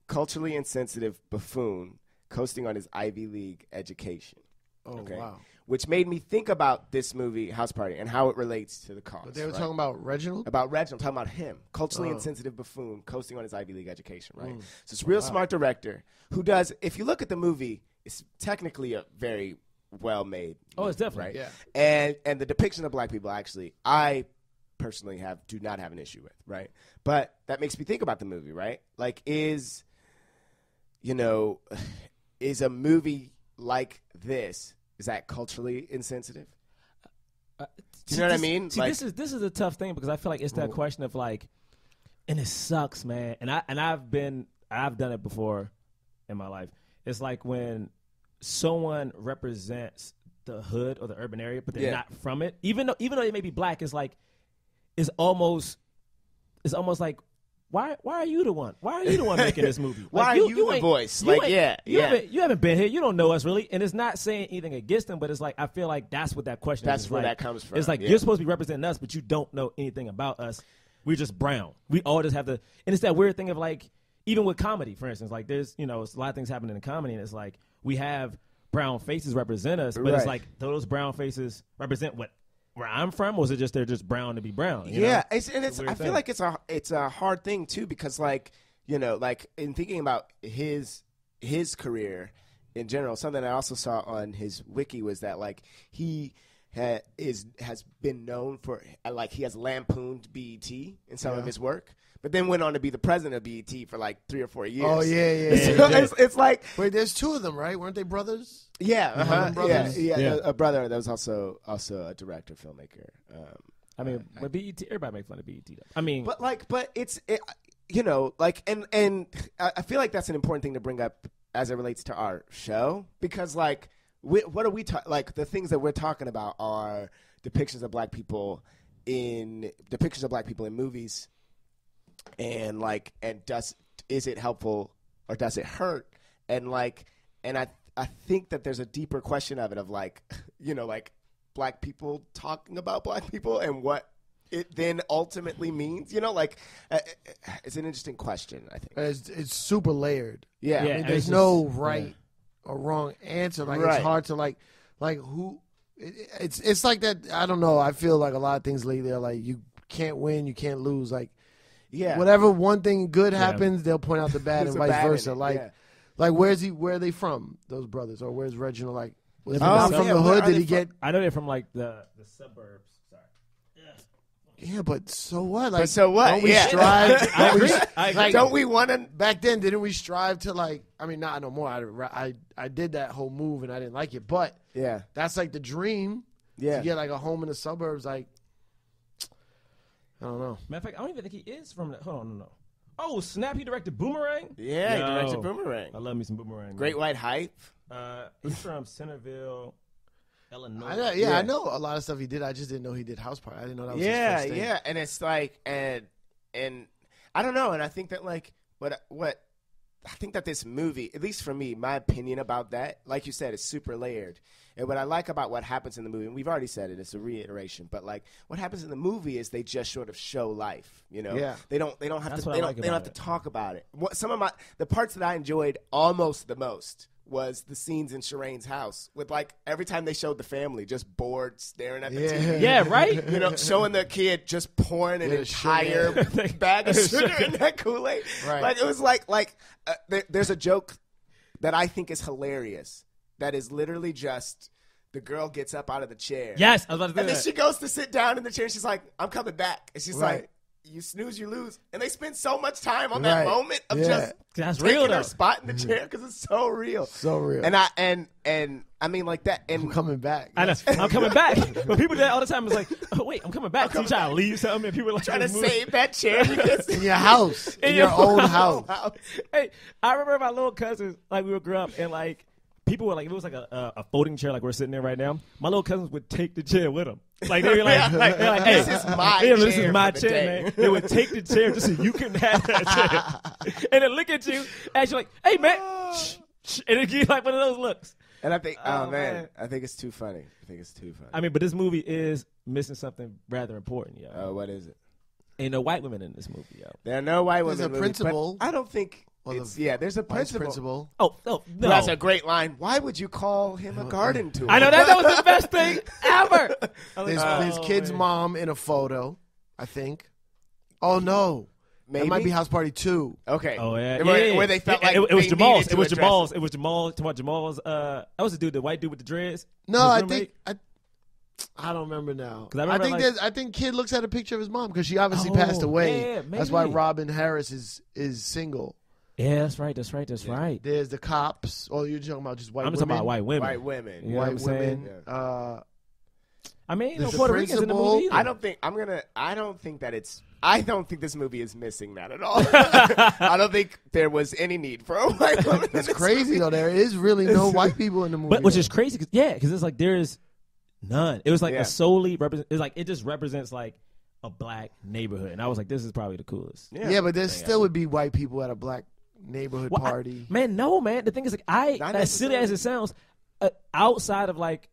culturally insensitive buffoon coasting on his Ivy League education. Oh, okay? Wow. Which made me think about this movie, House Party, and how it relates to the cause. But they were talking about Reginald? About Reginald, talking about him. Culturally insensitive buffoon coasting on his Ivy League education, right? Mm. So it's a real smart director who does, if you look at the movie, it's technically a very... well made. Oh, it's definitely right. Yeah. And the depiction of black people, actually, I personally do not have an issue with, right? But that makes me think about the movie, right? Like, is a movie like this, is that culturally insensitive? Do you know what I mean? See, like, this is a tough thing, because I feel like it's that question of like, and it sucks, man. And I've done it before in my life. It's like when someone represents the hood or the urban area, but they're not from it. Even though they may be black, it's like it's almost like why are you the one? Why are you the one making this movie? Like, why are you the voice? Like you haven't been here. You don't know us really. And it's not saying anything against them, but it's like I feel like that's what that question is. That's where that comes from. It's like you're supposed to be representing us, but you don't know anything about us. We're just brown. We all just have the, and it's that weird thing of like, even with comedy, for instance, like there's it's a lot of things happening in comedy, and it's like we have brown faces represent us, but it's like those brown faces represent where I'm from, or is it just they're just brown to be brown? I feel like it's a hard thing too, because like in thinking about his career in general, something I also saw on his wiki was that like he has been known for like he has lampooned BET in some of his work. But then went on to be the president of BET for like 3 or 4 years. Oh, yeah. So it's like... Wait, there's two of them, right? Weren't they brothers? Yeah. Uh-huh. Brothers? Yeah. A brother that was also a director, filmmaker. I mean, but BET, everybody makes fun of BET, though. I mean... But it's... I feel like that's an important thing to bring up as it relates to our show. Because, like, what are we... Like, the things that we're talking about are depictions of black people in movies... And like, and is it helpful or does it hurt? And like, and I think that there's a deeper question of it, of like, like black people talking about black people and what it then ultimately means. It's an interesting question. I think it's super layered. Yeah, I mean, there's no right or wrong answer. Like it's hard to like who. It's like that. I don't know. I feel like a lot of things lately are like you can't win, you can't lose. Like. Yeah. Whatever one thing good happens, they'll point out the bad and vice versa. Like where are they from, those brothers? Or where's Reginald? Like, was he from the hood? Did he get? I know they're from like the suburbs. Sorry. Yeah. Yeah, but so what? Like, but so what? Don't we strive? Don't we want to? Back then, didn't we strive to like? I mean, not no more. I did that whole move and I didn't like it. But that's like the dream. Yeah. To get like a home in the suburbs, like. I don't know. Matter of fact, I don't even think he is from that. Hold on, no. Oh, snap, he directed Boomerang? Yeah, he directed Boomerang. I love me some Boomerang. Great White Hype. He's from Centerville, Illinois. I know a lot of stuff he did. I just didn't know he did House Party. I didn't know that was his first thing. Yeah, and it's like, and I don't know. And I think that like, what I think that this movie, at least for me, my opinion about that, like you said, is super layered. And what I like about what happens in the movie, and we've already said it, it's a reiteration, but like what happens in the movie is they just sort of show life, you know? Yeah. They don't have to talk about it. The parts that I enjoyed almost the most was the scenes in Shireen's house with like every time they showed the family just bored staring at the TV. Yeah, right? You know, showing their kid just pouring an entire bag of sugar in that Kool-Aid. Right. Like it was there's a joke that I think is hilarious that is literally just the girl gets up out of the chair. Yes, I was about to do that. And then she goes to sit down in the chair and she's like, I'm coming back. And she's like, you snooze, you lose. And they spend so much time on that moment of just taking her spot in the chair because it's so real. So real. And I mean like that. And I'm coming back. I know. I'm coming back. But people do that all the time. It's like, oh, wait, I'm coming back. So you trying to leave something and people are like trying to save that chair. In your house. In your own house. Hey, I remember my little cousins, like we would grow up and like, people were like, if it was like a folding chair, like we're sitting there right now, my little cousins would take the chair with them. Like they were like hey, this is my chair, man. They would take the chair just so you can have that chair. And then look at you, and you're like, hey, man. And it'd give like one of those looks. And I think, oh man, I think it's too funny. I mean, but this movie is missing something rather important, yo. Oh, what is it? Ain't no white women in this movie, yo. There are no white women in this movie. There's a principal. I don't think... there's a principal. Oh, no. That's a great line. Why would you call him a garden tool? I know that was the best thing ever. There's kid's mom in a photo, I think. Oh, no. Maybe? It might be House Party 2. Okay. Oh, yeah. Where they felt like it was Jamal's. It was Jamal. Talking about Jamal's. That was the dude, the white dude with the dreads. No, I think... I don't remember now. I think Kid looks at a picture of his mom because she obviously passed away. Yeah, that's why Robin Harris is single. Yeah, that's right. There's the cops. Oh, you're talking about just white women? I'm just talking about white women. Yeah. I mean, ain't no Puerto Ricans in the movie either. I don't think this movie is missing that at all. I don't think there was any need for a white woman. That's crazy, though. There is really no white people in the movie. Which is crazy. Because it's like there is none. It was like a solely represent. It's like it just represents like a black neighborhood. And I was like, this is probably the coolest. Yeah, but there still would be white people at a black neighborhood party. No, man. The thing is, like, as silly as it sounds, outside of like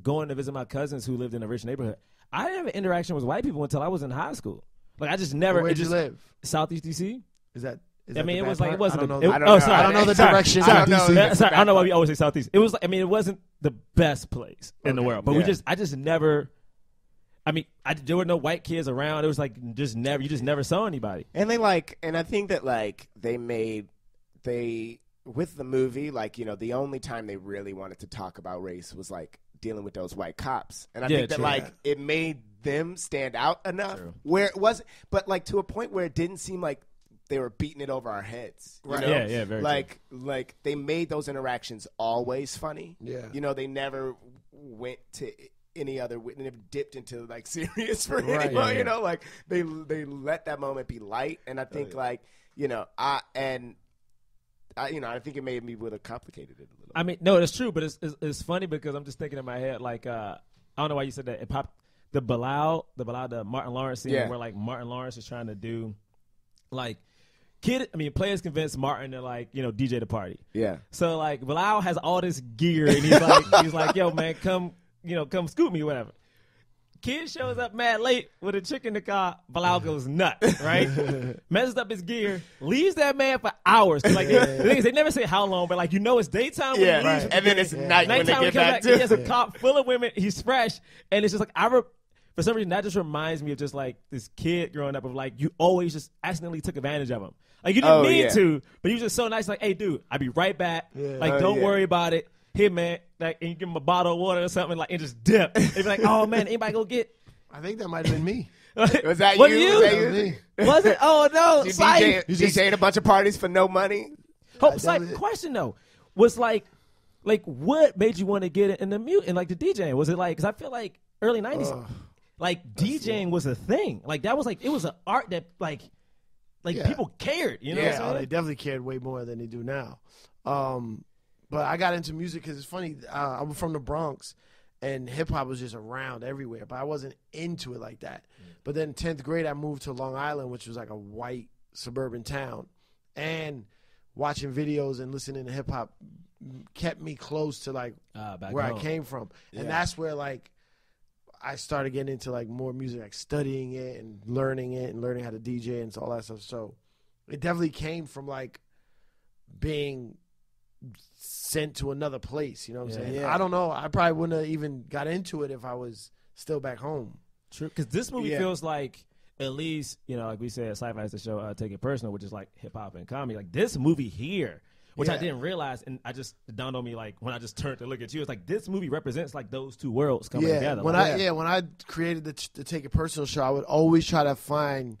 going to visit my cousins who lived in a rich neighborhood, I didn't have an interaction with white people until I was in high school. Like, I just never. Where'd you live? Southeast DC. I don't know why we always say Southeast. It was like, I mean, it wasn't the best place in the world, but there were no white kids around. It was like you just never saw anybody. And I think that with the movie, like, you know, the only time they really wanted to talk about race was like dealing with those white cops. And I think it made them stand out enough where it wasn't, but like to a point where it didn't seem like they were beating it over our heads. Right. You know? Yeah, very true. Like they made those interactions always funny. Yeah. You know, they never went to any other wouldn't have dipped into like serious for anyone, you know, like they let that moment be light. And I think I think it made me would have complicated it a little bit. I mean, no, that's true, but it's funny because I'm just thinking in my head, like, I don't know why you said that. It popped the Martin Lawrence scene where like Martin Lawrence is trying to do like players convinced Martin to like, you know, DJ the party. Yeah. So like Bilal has all this gear and he's like yo man, come scoop me, whatever. Kid shows up mad late with a chick in the car. Bilal goes nuts, right? Messes up his gear, leaves that man for hours. Like they never say how long, but like, you know, it's daytime when he leaves, and then it's night when they get back. He has a cop full of women. He's fresh, and it's just like for some reason that just reminds me of just like this kid growing up of like you always just accidentally took advantage of him. Like you didn't mean to, but he was just so nice. Like, hey, dude, I'll be right back. Yeah. Like, don't worry about it. Here, man, like, and you give him a bottle of water or something, like, and just dip. It'd be like, oh man, anybody go get. I think that might have been me. Was that you? Was it? Oh no, you DJ'd a bunch of parties for no money. Question though, was like what made you want to get in the mute and like the DJing? Was it like, because I feel like early '90s, like DJing was a thing. Like that was like it was an art that like people cared. You know? Yeah, what I'm they definitely cared way more than they do now. But I got into music because it's funny. I'm from the Bronx, and hip-hop was just around everywhere, but I wasn't into it like that. Mm-hmm. But then 10th grade, I moved to Long Island, which was like a white suburban town. And watching videos and listening to hip hop kept me close to like where home. I came from. And that's where like I started getting into like more music, like studying it and learning how to DJ and all that stuff. So it definitely came from like being sent to another place. You know what I'm saying? Yeah. I don't know. I probably wouldn't have even got into it if I was still back home. True. Because this movie feels like, at least, you know, like we said, Cipha has to show Take It Personal, which is like hip hop and comedy. Like this movie here, which I didn't realize, and I just it dawned on me like when I just turned to look at you, it's like this movie represents like those two worlds coming together. When like, when I created the Take It Personal show, I would always try to find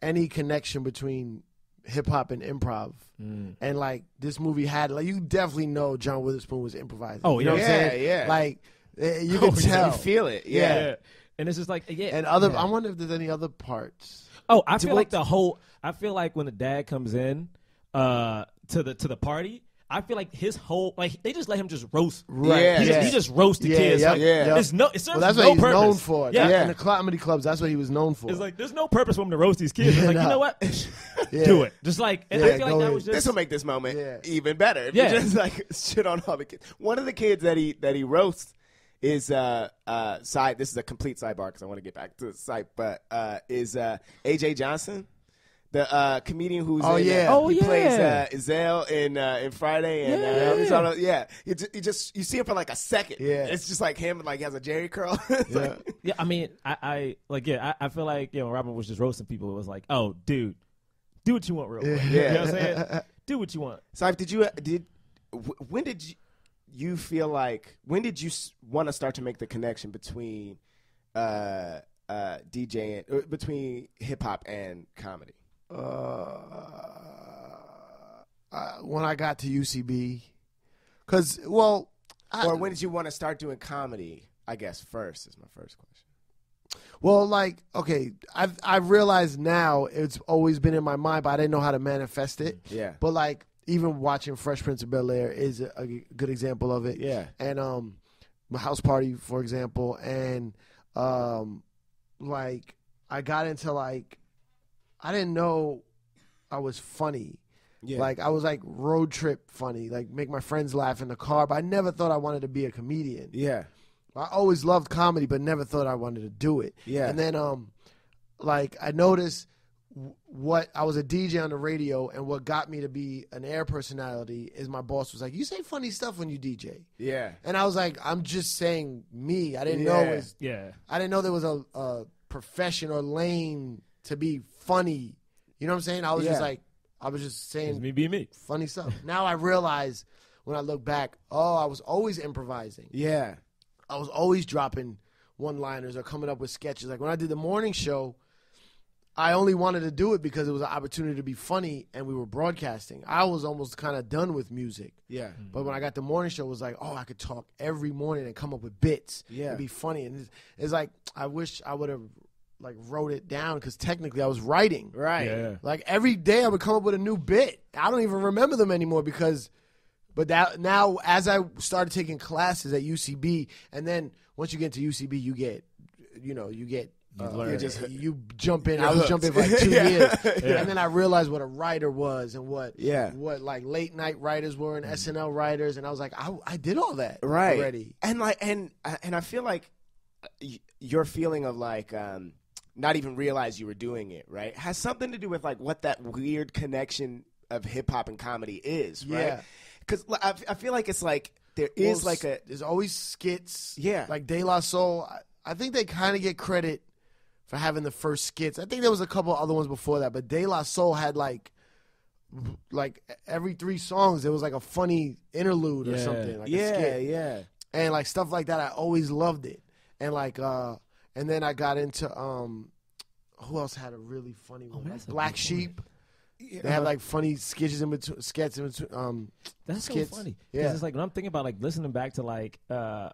any connection between hip hop and improv, and like this movie had like you definitely know John Witherspoon was improvising. Oh, you know what I'm saying? Yeah, like you could tell, you feel it. Yeah. And it's just like and other. I wonder if there's any other parts. Oh, I feel like the whole. I feel like when the dad comes in to the party, I feel like his whole like they just let him just roast. Right. Yeah, he just roast the kids. Like, there's no. It serves that's no what he's purpose. Known for. Yeah. In the comedy clubs, that's what he was known for. It's like there's no purpose for him to roast these kids. It's like you know what, do it. Just like and I feel like that was just this will make this moment even better. If you just like shit on all the kids. One of the kids that he roasts. Is side? This is a complete sidebar because I want to get back to the site. But is AJ Johnson, the comedian who's he plays Izzel in Friday and you see him for like a second. Yeah, it's just like him. Like he has a jerry curl. I mean, I like I feel like when Robert was just roasting people. It was like, oh, dude, do what you want, real quick. Yeah, you know what I'm saying? Do what you want. Cipha, when did you feel like, when did you want to start to make the connection between DJing, between hip hop and comedy? When I got to UCB, when did you want to start doing comedy? I guess first is my first question. Well, like, okay, I realized now it's always been in my mind, but I didn't know how to manifest it. Yeah, but like. Even watching Fresh Prince of Bel-Air is a good example of it. Yeah. And House Party, for example. And, like, I got into, like, I didn't know I was funny. Yeah. Like, I was, like, road trip funny. Like, make my friends laugh in the car. But I never thought I wanted to be a comedian. Yeah. I always loved comedy, but never thought I wanted to do it. Yeah. And then, like, I noticed... what I was a DJ on the radio, and what got me to be an air personality is my boss was like, "You say funny stuff when you DJ." Yeah, and I was like, "I'm just saying me." I didn't know it was, I didn't know there was a profession or lane to be funny. You know what I'm saying? I was just like, I was just saying me be me, funny stuff. Now I realize when I look back, oh, I was always improvising. Yeah, I was always dropping one-liners or coming up with sketches. Like when I did the morning show. I only wanted to do it because it was an opportunity to be funny, and we were broadcasting. I was almost kind of done with music. Yeah. Mm-hmm. But when I got the morning show, it was like, oh, I could talk every morning and come up with bits. Yeah. It'd be funny. And it's like, I wish I would have, like, wrote it down because technically I was writing. Right. Yeah. Like, every day I would come up with a new bit. I don't even remember them anymore because... But that, now, as I started taking classes at UCB, and then once you get to UCB, you get, you know, you get... you jump in. I was jumping for like 2 years, and then I realized what a writer was and what like late night writers were and SNL writers, and I was like, I did all that already. And like and I feel like your feeling of like not even realize you were doing it right has something to do with like what that weird connection of hip hop and comedy is, right? Because I feel like it's like there is like there's always skits, like De La Soul. I think they kind of get credit. For having the first skits. I think there was a couple other ones before that, but De La Soul had like every 3 songs there was like a funny interlude or something, like a skit. And like stuff like that, I always loved it. And like and then I got into who else had a really funny one? Like Black Sheep. They had like funny sketches in between, that's skits. So funny. Yeah. It's like when I'm thinking about like listening back to like I'm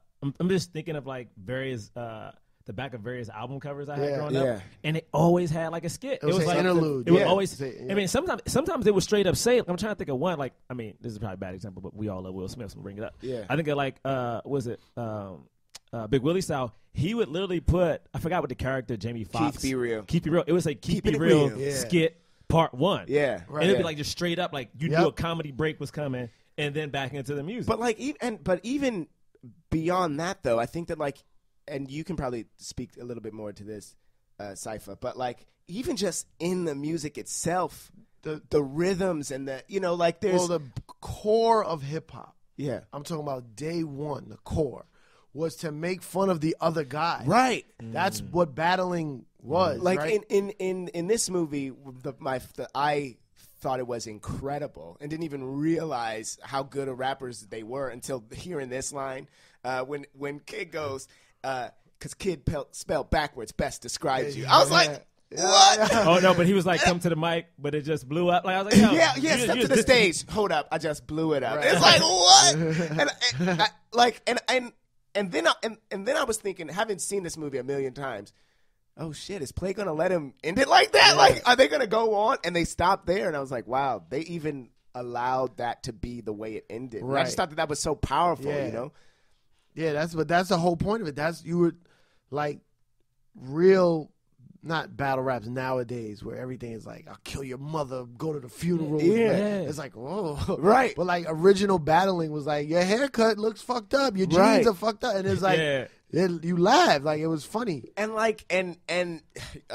just thinking of like various the back of various album covers I had growing up, and it always had like a skit. It was like interlude. It would always. I mean, sometimes it was straight up say. I'm trying to think of one. Like, I mean, this is probably a bad example, but we all love Will Smith, so I'm bringing it up. Yeah, I think of like, was it Big Willie style? He would literally put. I forgot what the character Jamie Foxx. Keith Be Real. It was like Keith Be Real skit. part one. Yeah. Right. And it'd be like just straight up, like you knew a comedy break was coming and then back into the music. But like, even beyond that though, I think that like, and you can probably speak a little bit more to this, Cipha, but like even just in the music itself, the rhythms and the, you know, like there's. Well, the core of hip hop. Yeah. I'm talking about day one, the core. Was to make fun of the other guy. Right. That's what battling was. Like right? in this movie, I thought it was incredible and didn't even realize how good of rappers they were until hearing this line when Kid goes, because Kid spelled backwards best describes you. I was like, what? Oh no! But he was like, "Come to the mic," but it just blew up. Like I was like, no, step to the stage. Hold up! I just blew it up. Right. It's like what? And then I was thinking, having seen this movie a million times, oh shit, is Play gonna let him end it like that? Yeah. Like, are they gonna go on? And they stopped there, and I was like, wow, they even allowed that to be the way it ended. Right. I just thought that was so powerful, you know? Yeah, that's the whole point of it. That's you were like real, not battle raps nowadays where everything is like, I'll kill your mother, go to the funeral. Yeah. It's like, whoa. Right. But like original battling was like, your haircut looks fucked up. Your jeans are fucked up. And it's like, you laughed. Like it was funny. And like,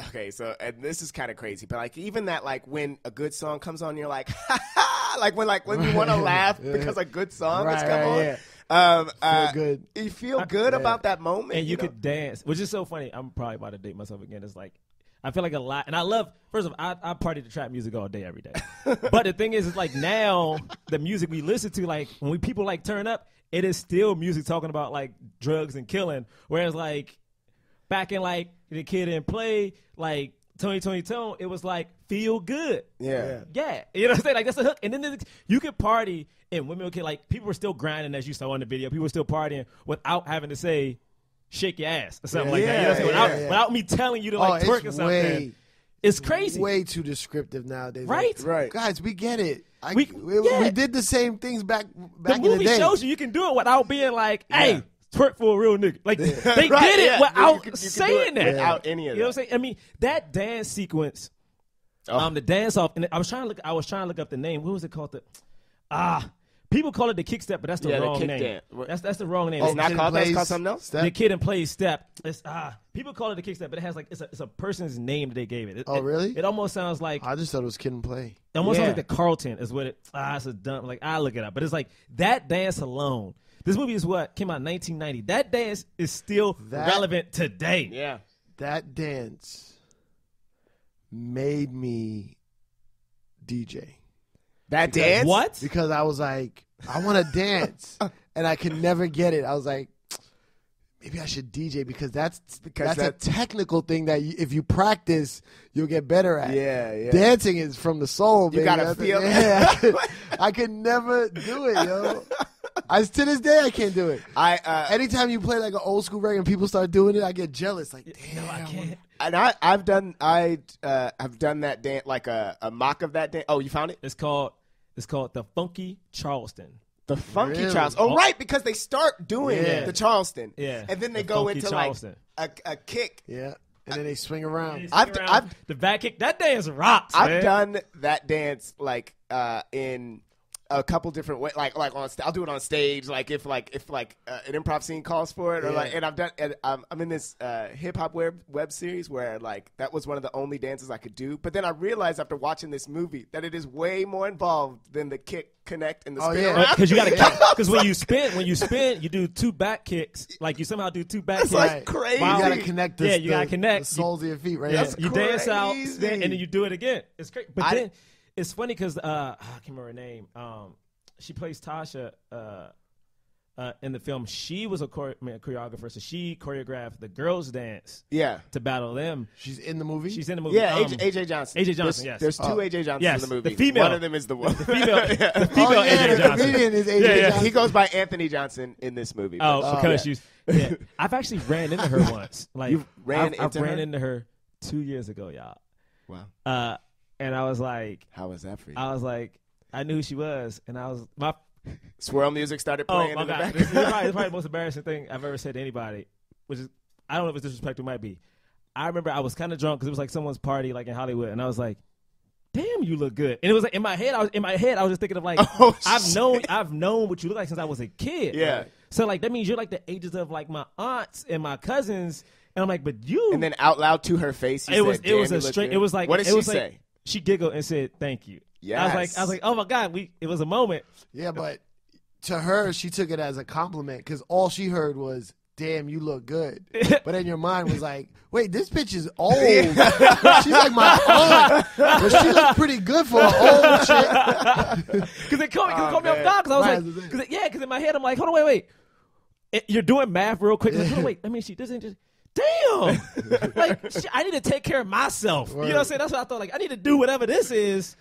okay. So, and this is kind of crazy, but like, even that, like when a good song comes on, you're like, ha ha. Like when you want to laugh because a good song has come on. Yeah. Good. You feel good about that moment, and you could dance, which is so funny. I'm probably about to date myself again. It's like I feel like a lot, and I love. First of all, I party to trap music all day, every day. But the thing is, it's like now the music we listen to, like when people like turn up, it is still music talking about like drugs and killing. Whereas like back in like the Kid and Play, like Tony Tone, it was like feel good. Yeah. You know what I'm saying? Like that's the hook, and then you could party. And women, okay, like people were still grinding, as you saw in the video. People were still partying without having to say, "Shake your ass" or something like that. You know what I'm saying? Without me telling you to like twerk or something. It's crazy. Way too descriptive nowadays. Right, right. Guys, we get it. We did the same things back in the day. The movie shows you can do it without being like, "Hey, twerk for a real nigga." Like they did it without saying that. Without any of that. You know what I'm saying? I mean, that dance sequence, the dance off, and I was trying to look up the name. What was it called? People call it the kick step, but that's the wrong name. That's the wrong name. Oh, it's not called that. It's called something else. The Kid and Play step. It's people call it the kick step, but it has like it's a person's name that they gave it. Really? It almost sounds like I just thought it was Kid and Play. It almost sounds like the Carlton is what it. It's a dumb. Like I look it up, but it's like that dance alone. This movie is what came out in 1990. That dance is still relevant today. Yeah. That dance made me DJ. That dance? What? Because I was like, I want to dance, and I could never get it. I was like, maybe I should DJ because that's a technical thing that if you practice, you'll get better at. Yeah. Dancing is from the soul. You gotta feel it. Yeah, I could never do it, yo. To this day, I can't do it. Anytime you play like an old school record and people start doing it, I get jealous. Like, damn, no, I can't. And I've done that dance, like a mock of that dance. Oh, you found it? It's called the Funky Charleston. The Funky Charleston. Oh, right, because they start doing the Charleston. Yeah. And then they go into Charleston. Like a kick. Yeah. And then they swing around. The back kick. That dance rocks. I've done that dance like in a couple different ways, like on. I'll do it on stage, like if an improv scene calls for it, or like. And I've done. And I'm in this hip hop web series where like that was one of the only dances I could do. But then I realized after watching this movie that it is way more involved than the kick, connect, and the spin. Because you got to kick. Because when you spin, you do two back kicks. Like you somehow do two back kicks. Like crazy. You got to connect. You got to connect the soles of your feet. Right. Yeah. You dance out, spin, and then you do it again. It's crazy. But then. It's funny because I can't remember her name. She plays Tasha in the film. She was a choreographer, so she choreographed the girls' dance. Yeah. To battle them. She's in the movie. Yeah, AJ Johnson. AJ Johnson. There's two AJ Johnsons in the movie. The female. One of them is the one. The female AJ Johnson. The comedian is AJ Johnson. He goes by Anthony Johnson in this movie. Because she's. Yeah. I've actually ran into her once. Like I ran into her 2 years ago, y'all. Wow. And I was like, "How was that for you?" I was like, "I knew who she was," and I was my swirl music started playing. Oh my god! This is probably the most embarrassing thing I've ever said to anybody. Which is, I don't know if it's disrespectful, it might be. I remember I was kind of drunk because it was like someone's party, like in Hollywood, and I was like, "Damn, damn, you look good. And it was like, in my head I was just thinking of like, oh, I've known what you look like since I was a kid. Yeah. Like, so like that means you're like the ages of like my aunts and my cousins. And I'm like, but you. And then out loud to her face, you said, damn, you look good. It was a straight. It was like, what did she say? She giggled and said, "Thank you." Yeah. I was like, oh my God, it was a moment. Yeah, but to her, she took it as a compliment because all she heard was, "Damn, you look good." But in your mind was like, wait, this bitch is old. She's like my aunt. But she looked pretty good for her old shit. Because they called me off guard. Because I was like, yeah, because in my head I'm like, hold on, wait. You're doing math real quick. Like, hold on, wait, I mean, she doesn't just. Damn, like I need to take care of myself. Right. You know what I'm saying? That's what I thought. Like I need to do whatever this is.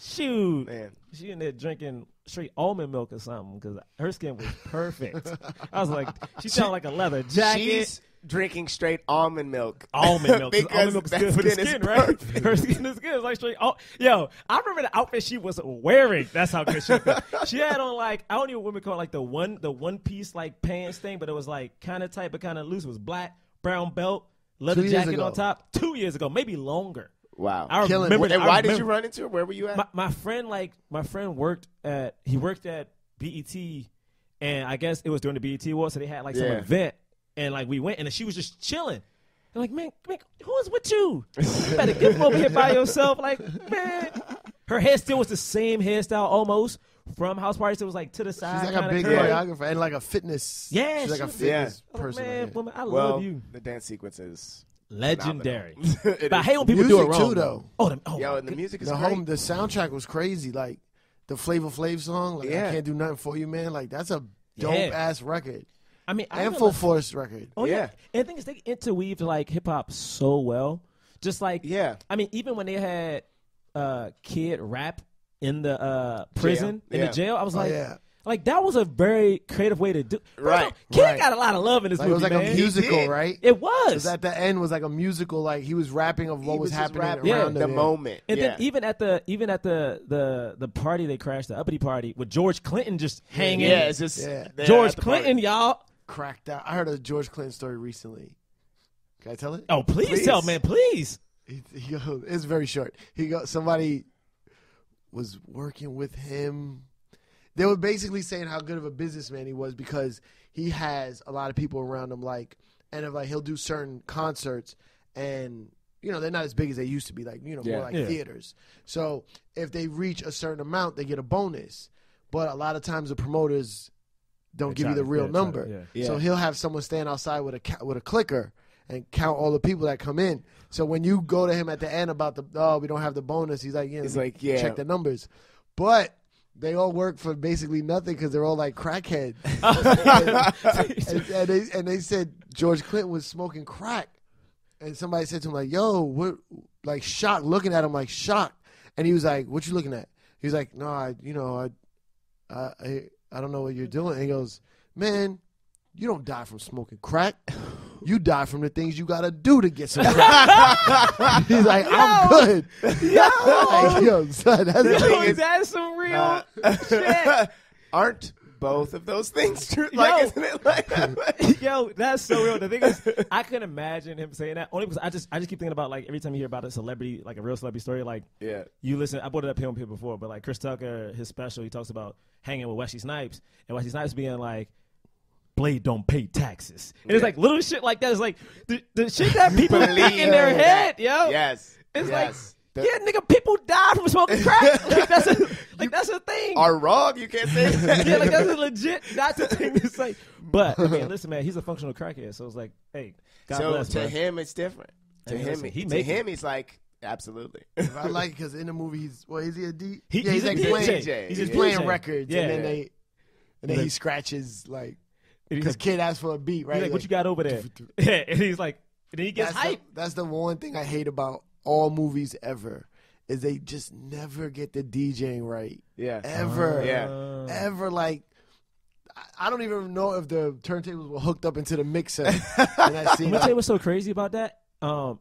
Shoot, man, she in there drinking straight almond milk or something because her skin was perfect. I was like, she sounded like a leather jacket. She's drinking straight almond milk. Almond milk. Because almond milk is good for the skin, right? Her skin is good. It's like straight. Yo, I remember the outfit she was wearing. That's how good she was. She had on like, I don't even know what we call it, like the one piece like pants thing, but it was like kind of tight but kind of loose. It was black. Brown belt, leather jacket on top. 2 years ago, maybe longer. Wow. I remember. And why did you run into her? Where were you at? My friend worked at BET, and I guess it was during the BET Awards, so they had like some event, and like we went, and she was just chilling. I'm like, man, who is with you? You better get over here by yourself. Like, man, her hair still was the same hairstyle almost. From House Party, so it was like to the side. She's like a big choreographer and like a fitness. Yeah, she's like a fitness person. Man, woman, I love you. The dance sequence is legendary. But I hate when people do it wrong. Too, though. Yo, and the music is great. The soundtrack was crazy. Like the Flavor Flav song, like I Can't Do Nothing For You, man. Like that's a dope ass record. I mean, and Full Force record. Oh yeah. And the thing is, they interweaved like hip hop so well. Just like I mean, even when they had Kid rap in the prison, in the jail, I was like, like that was a very creative way to do. Right, Kid got a lot of love in this movie. It was like a musical, right? It was. At the end was like a musical, like he was rapping of what was happening around the moment. And then even at the party they crashed, the uppity party with George Clinton just hanging. Yeah, it's just George Clinton, y'all cracked out. I heard a George Clinton story recently. Can I tell it? Oh, please tell, man, please. It's very short. He got somebody was working with him. They were basically saying how good of a businessman he was because he has a lot of people around him, like, and if, like, he'll do certain concerts and, you know, they're not as big as they used to be, like, you know, more like theaters. So if they reach a certain amount, they get a bonus. But a lot of times the promoters don't give you the real number. So he'll have someone stand outside with a clicker and count all the people that come in. So when you go to him at the end about the, oh, we don't have the bonus, he's like, yeah, check the numbers. But they all work for basically nothing because they're all like crackheads. and they said George Clinton was smoking crack. And somebody said to him like, yo, what, like shocked, looking at him like shocked. And he was like, what you looking at? He's like, no, I don't know what you're doing. And he goes, man, you don't die from smoking crack. You die from the things you gotta do to get some crack. He's like, I'm good. Yo, like, yo son, that's some real shit. Aren't both of those things true? Like, isn't it like that? Yo, that's so real. The thing is, I couldn't imagine him saying that only because I just keep thinking about like every time you hear about a celebrity, like a real celebrity story, like you listen. I brought it up here on people before, but like Chris Tucker, his special, he talks about hanging with Wesley Snipes and Wesley Snipes being like, Blade don't pay taxes. And it's like little shit like that. It's like the shit that people got in their head, yo. Yes. It's like, yeah, nigga, people die from smoking crack. Like, that's a thing. Are wrong, you can't say that. Yeah, like, that's a legit, that's a thing to say. But, I mean, listen, man, he's a functional crackhead. So it's like, hey, God bless, to him, it's different. To him, he's like, absolutely. I like it because in the movie, is he a DJ? He's like playing. He's just playing records. And then he scratches, like, because Kid asked for a beat, right? He's like, what you got over there? Yeah, and he's like, and then he gets hyped. That's the one thing I hate about all movies ever is they just never get the DJing right. Yeah. Ever. Ever. Like, I don't even know if the turntables were hooked up into the mixer. Let me tell you what's so crazy about that.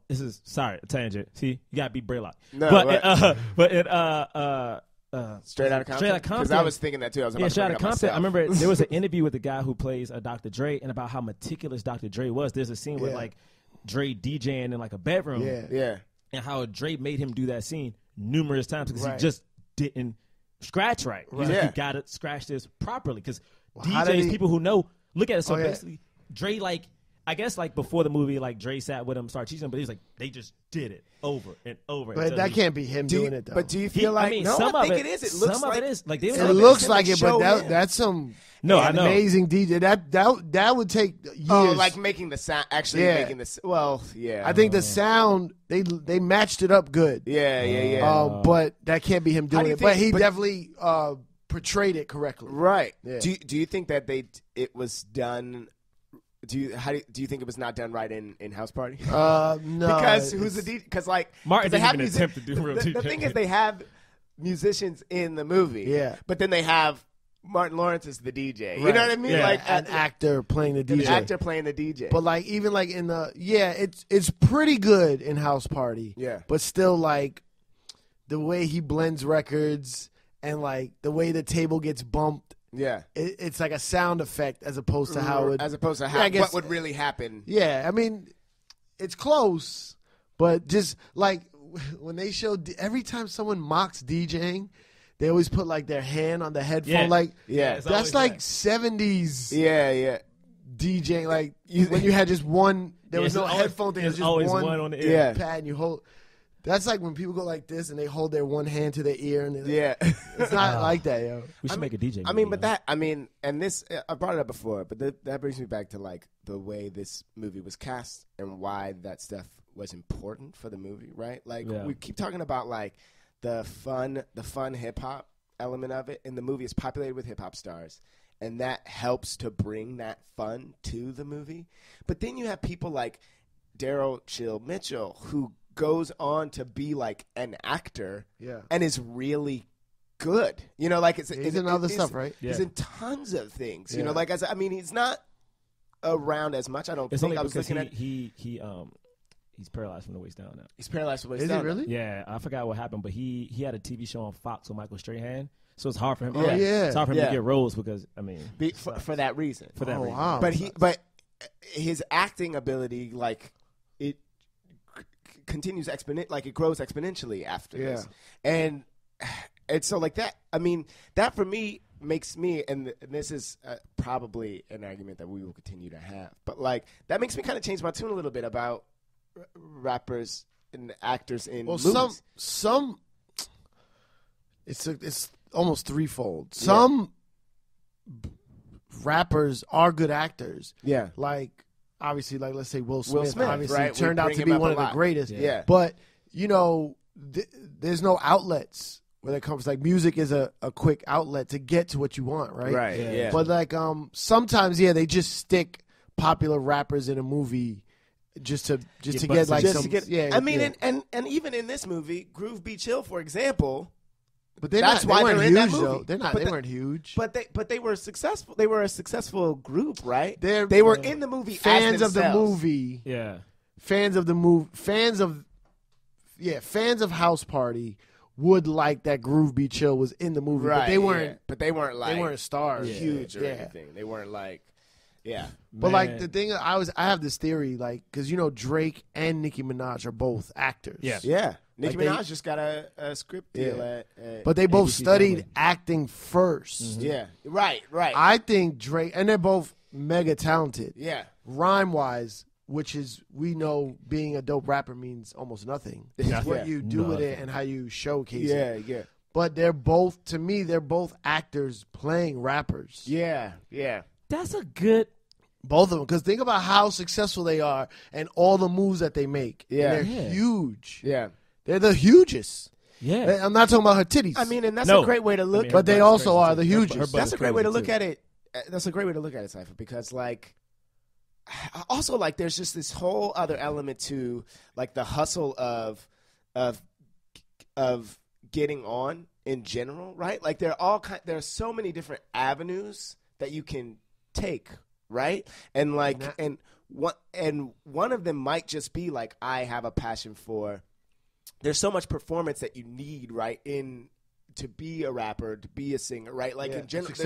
This is, sorry, a tangent. See, you got to be Braylock. No, Straight Out of Compton. Because I was thinking that too. I was about to bring it up myself. I remember there was an interview with the guy who plays Dr. Dre and about how meticulous Dr. Dre was. There's a scene with like Dre DJing in like a bedroom. Yeah, yeah. and how Dre made him do that scene numerous times because he just didn't scratch right. He's like, you gotta scratch this properly because DJs, people who know, look at it. So basically, Dre like. I guess like before the movie, like Dre sat with him, started teaching him, but he's like, they just did it over and over. But that can't be him doing it though. But do you feel like I mean, some of it is? It looks like it is. Like it looks like it, but that's some amazing DJ. That would take years. Oh, like making the sound. Actually, making the I think the sound they matched it up good. Yeah. But that can't be him doing it. But he definitely portrayed it correctly. Right. Yeah. Do you think that it was done? Do you think it was not done right in House Party? No, because who's the DJ? Because like Martin didn't even attempt to do real DJ. The thing is, they have musicians in the movie, but then they have Martin Lawrence as the DJ. You know what I mean? Yeah. Like an actor playing the DJ. An actor playing the DJ. But like even like in the it's pretty good in House Party. Yeah, but still like the way he blends records and like the way the table gets bumped. Yeah, it's like a sound effect as opposed to how it, as opposed to how what would really happen. Yeah, I mean, it's close, but just like when they show every time someone mocks DJing, they always put like their hand on the headphone. Like that's like '70s. Yeah. DJing like when you had just one, there was no headphone thing. There's just always one on the ear pad, and you hold. That's like when people go like this and they hold their one hand to their ear and like, it's not like that, yo. We should make a DJ. And this I brought it up before, but that brings me back to like the way this movie was cast and why that stuff was important for the movie, right? Like we keep talking about like the fun hip hop element of it, and the movie is populated with hip hop stars, and that helps to bring that fun to the movie. But then you have people like Daryl Chill Mitchell who goes on to be like an actor and is really good. You know, like he's in other stuff, right? He's in tons of things. You know, like he's not around as much. I don't think I was looking at he's paralyzed from the waist down now. He's paralyzed from the waist down. Is he really? Yeah, I forgot what happened, but he had a TV show on Fox with Michael Strahan. So it's hard for him. It's hard for him to get roles because for that reason. For that reason. Wow. But his acting ability continues it grows exponentially after this, and it's so like that. I mean, that for me makes me, and this is probably an argument that we will continue to have, but like that makes me kind of change my tune a little bit about rappers and actors in movies. Some it's almost threefold. Some rappers are good actors. Yeah, like. Obviously, like let's say Will Smith obviously turned out to be one of the greatest. Yeah. But you know, there's no outlets when it comes. Like music is a quick outlet to get to what you want, right? Right. Yeah. But like sometimes, they just stick popular rappers in a movie just to get. I mean, and even in this movie, Groove Be Chill, for example. But that's why they're in that movie. Though. They're not. But they weren't huge. But they were successful. They were a successful group, right? They were in the movie. Fans as themselves. Of the movie. Yeah. Fans of the movie. Fans of House Party would like that Groove Be Chill was in the movie, right? But they weren't. Yeah. But they weren't like stars, huge or anything. They weren't like. Yeah. But like the thing I have this theory like because you know Drake and Nicki Minaj are both actors. Yeah. Yeah. Nicki Minaj just got a script deal at but they both studied acting first. Mm-hmm. Yeah. Right. I think Drake and they're both mega talented. Yeah. Rhyme-wise, which is we know being a dope rapper means almost nothing. It's what you do with it and how you showcase it. Yeah. But they're both they're both actors playing rappers. Yeah. Yeah. That's a good... Both of them. Because think about how successful they are and all the moves that they make. Yeah. And they're huge. Yeah. They're the hugest. Yeah. I'm not talking about her titties. I mean, and that's a great way to look at it. But they also are the hugest. That's a great way to look at it. That's a great way to look at it, Cipha, because, like... Also, like, there's just this whole other element to, like, the hustle of getting on in general, right? Like, there are so many different avenues that you can... take, right? And like and one of them might just be like I have a passion for there's so much performance that you need, right, in to be a rapper, to be a singer, right? Like in general to be a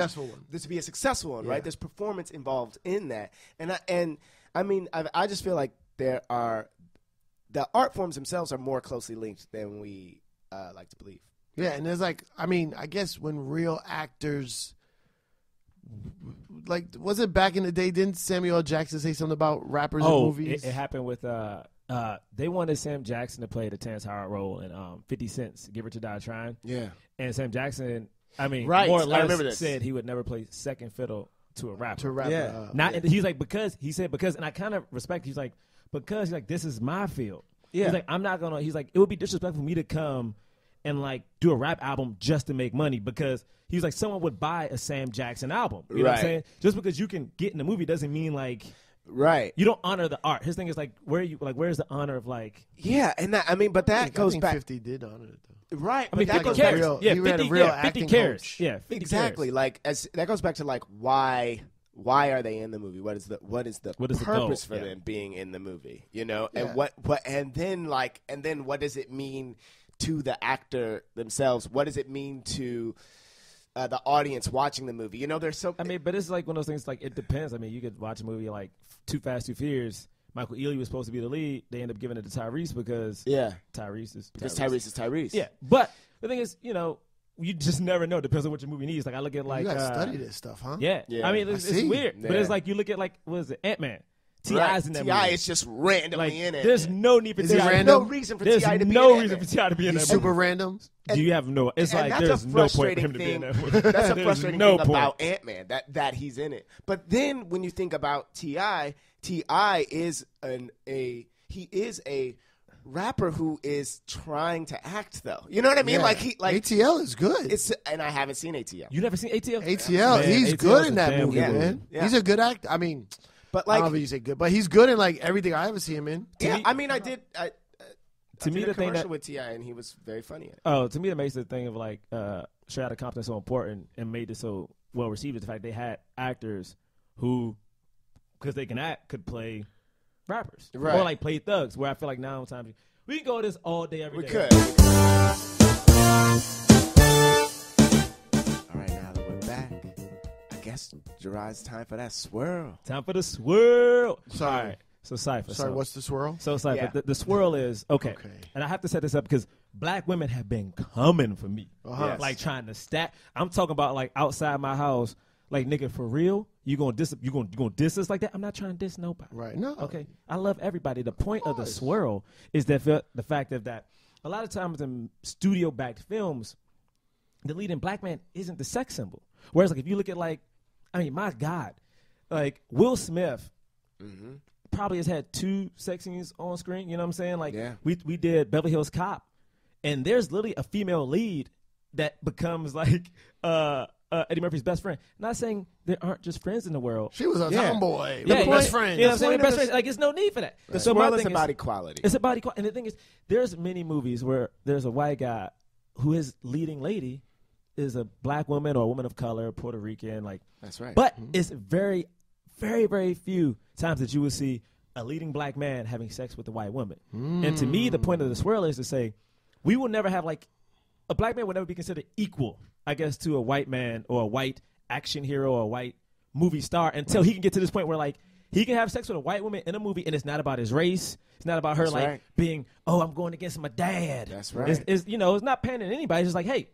successful one, right? There's performance involved in that. And I mean I just feel like there are the art forms themselves are more closely linked than we like to believe. Yeah, and there's like, I mean, I guess when real actors, like, was it back in the day, didn't Samuel L. Jackson say something about rappers in movies? It happened with, they wanted Sam Jackson to play the Terrence Howard role in 50 Cent's Give It to Die Trying. Yeah. And Sam Jackson, I mean, more or less said he would never play second fiddle to a rapper. Yeah. He's like, because, and I kind of respect, he's like, this is my field. Yeah. He's like, I'm not going to, he's like, it would be disrespectful for me to come and like do a rap album just to make money, because he was like, someone would buy a Sam Jackson album. You know what I'm saying? Just because you can get in the movie doesn't mean like, you don't honor the art. His thing is like, where are you, like, where's the honor of like, and that, I mean, but that goes back. 50 did honor it though. Right. I mean, that goes back. Yeah, he had a real acting coach. Yeah, exactly. Like, as that goes back to like, why are they in the movie? What is the purpose for them being in the movie? You know, and then what does it mean to the actor themselves? What does it mean to the audience watching the movie? You know, there's so... I mean, but it's like one of those things, like, it depends. I mean, you could watch a movie like Too Fast, Too Furious. Michael Ealy was supposed to be the lead. They end up giving it to Tyrese because... Yeah. Tyrese is Tyrese. Yeah. But the thing is, you know, you just never know. Depends on what your movie needs. Like, I look at, like... You gotta study this stuff, huh? Yeah. I mean, it's weird. Yeah. But it's like, you look at, like, what is it? Ant-Man. T.I.'s in that movie. T.I. is just randomly in it. There's no need for T.I. There's no reason for T.I. to be in it. There's no reason for T.I. to be in that movie. Super random. Do you have no... It's like there's no point for him to be in that movie. That's a frustrating thing about Ant-Man, that he's in it. But then when you think about T.I., T.I. is a rapper who is trying to act, though. You know what I mean? Yeah. Like ATL is good. And I haven't seen ATL. You never seen ATL? ATL, he's good in that movie, man. He's a good actor. I mean... But like, I don't know if you say good, but he's good in like everything I ever see him in. Yeah, I mean, I did a commercial with T.I. and he was very funny. To me, it makes the thing of like straight out of Compton so important and made it so well received is the fact they had actors who, because they can act, could play rappers or like play thugs. Where I feel like now times we can go this all day every day. We could. All right, now that we're back. Yes, Gerard's time for that swirl. Time for the swirl. Sorry. All right. So Cipha. Sorry, what's the swirl? So Cipha, the swirl is, okay. And I have to set this up because black women have been coming for me. Like trying to stack. I'm talking about like outside my house. Like, nigga, for real? You gonna diss us like that? I'm not trying to diss nobody. Right. No. Okay. I love everybody. The point of the swirl is that the fact of that a lot of times in studio-backed films, the leading black man isn't the sex symbol. Whereas like if you look at like, I mean, my God, like Will Smith probably has had 2 sex scenes on screen. You know what I'm saying? Like we did Beverly Hills Cop, and there's literally a female lead that becomes like Eddie Murphy's best friend. Not saying there aren't just friends in the world. She was a tomboy, best friend. You know what I'm saying? Best friend. Like, there's no need for that. Right. So my thing is about equality. It's about equality. And the thing is, there's many movies where there's a white guy who is leading lady is a black woman or a woman of color, Puerto Rican, like that's right. But it's very, very, very few times that you will see a leading black man having sex with a white woman. And to me, the point of the swirl is to say, we will never have like a black man will never be considered equal, I guess, to a white man or a white action hero or a white movie star until he can get to this point where like he can have sex with a white woman in a movie, and it's not about his race. It's not about her being, oh, I'm going against my dad. That's right. It's you know, it's not panning anybody. It's just like, hey.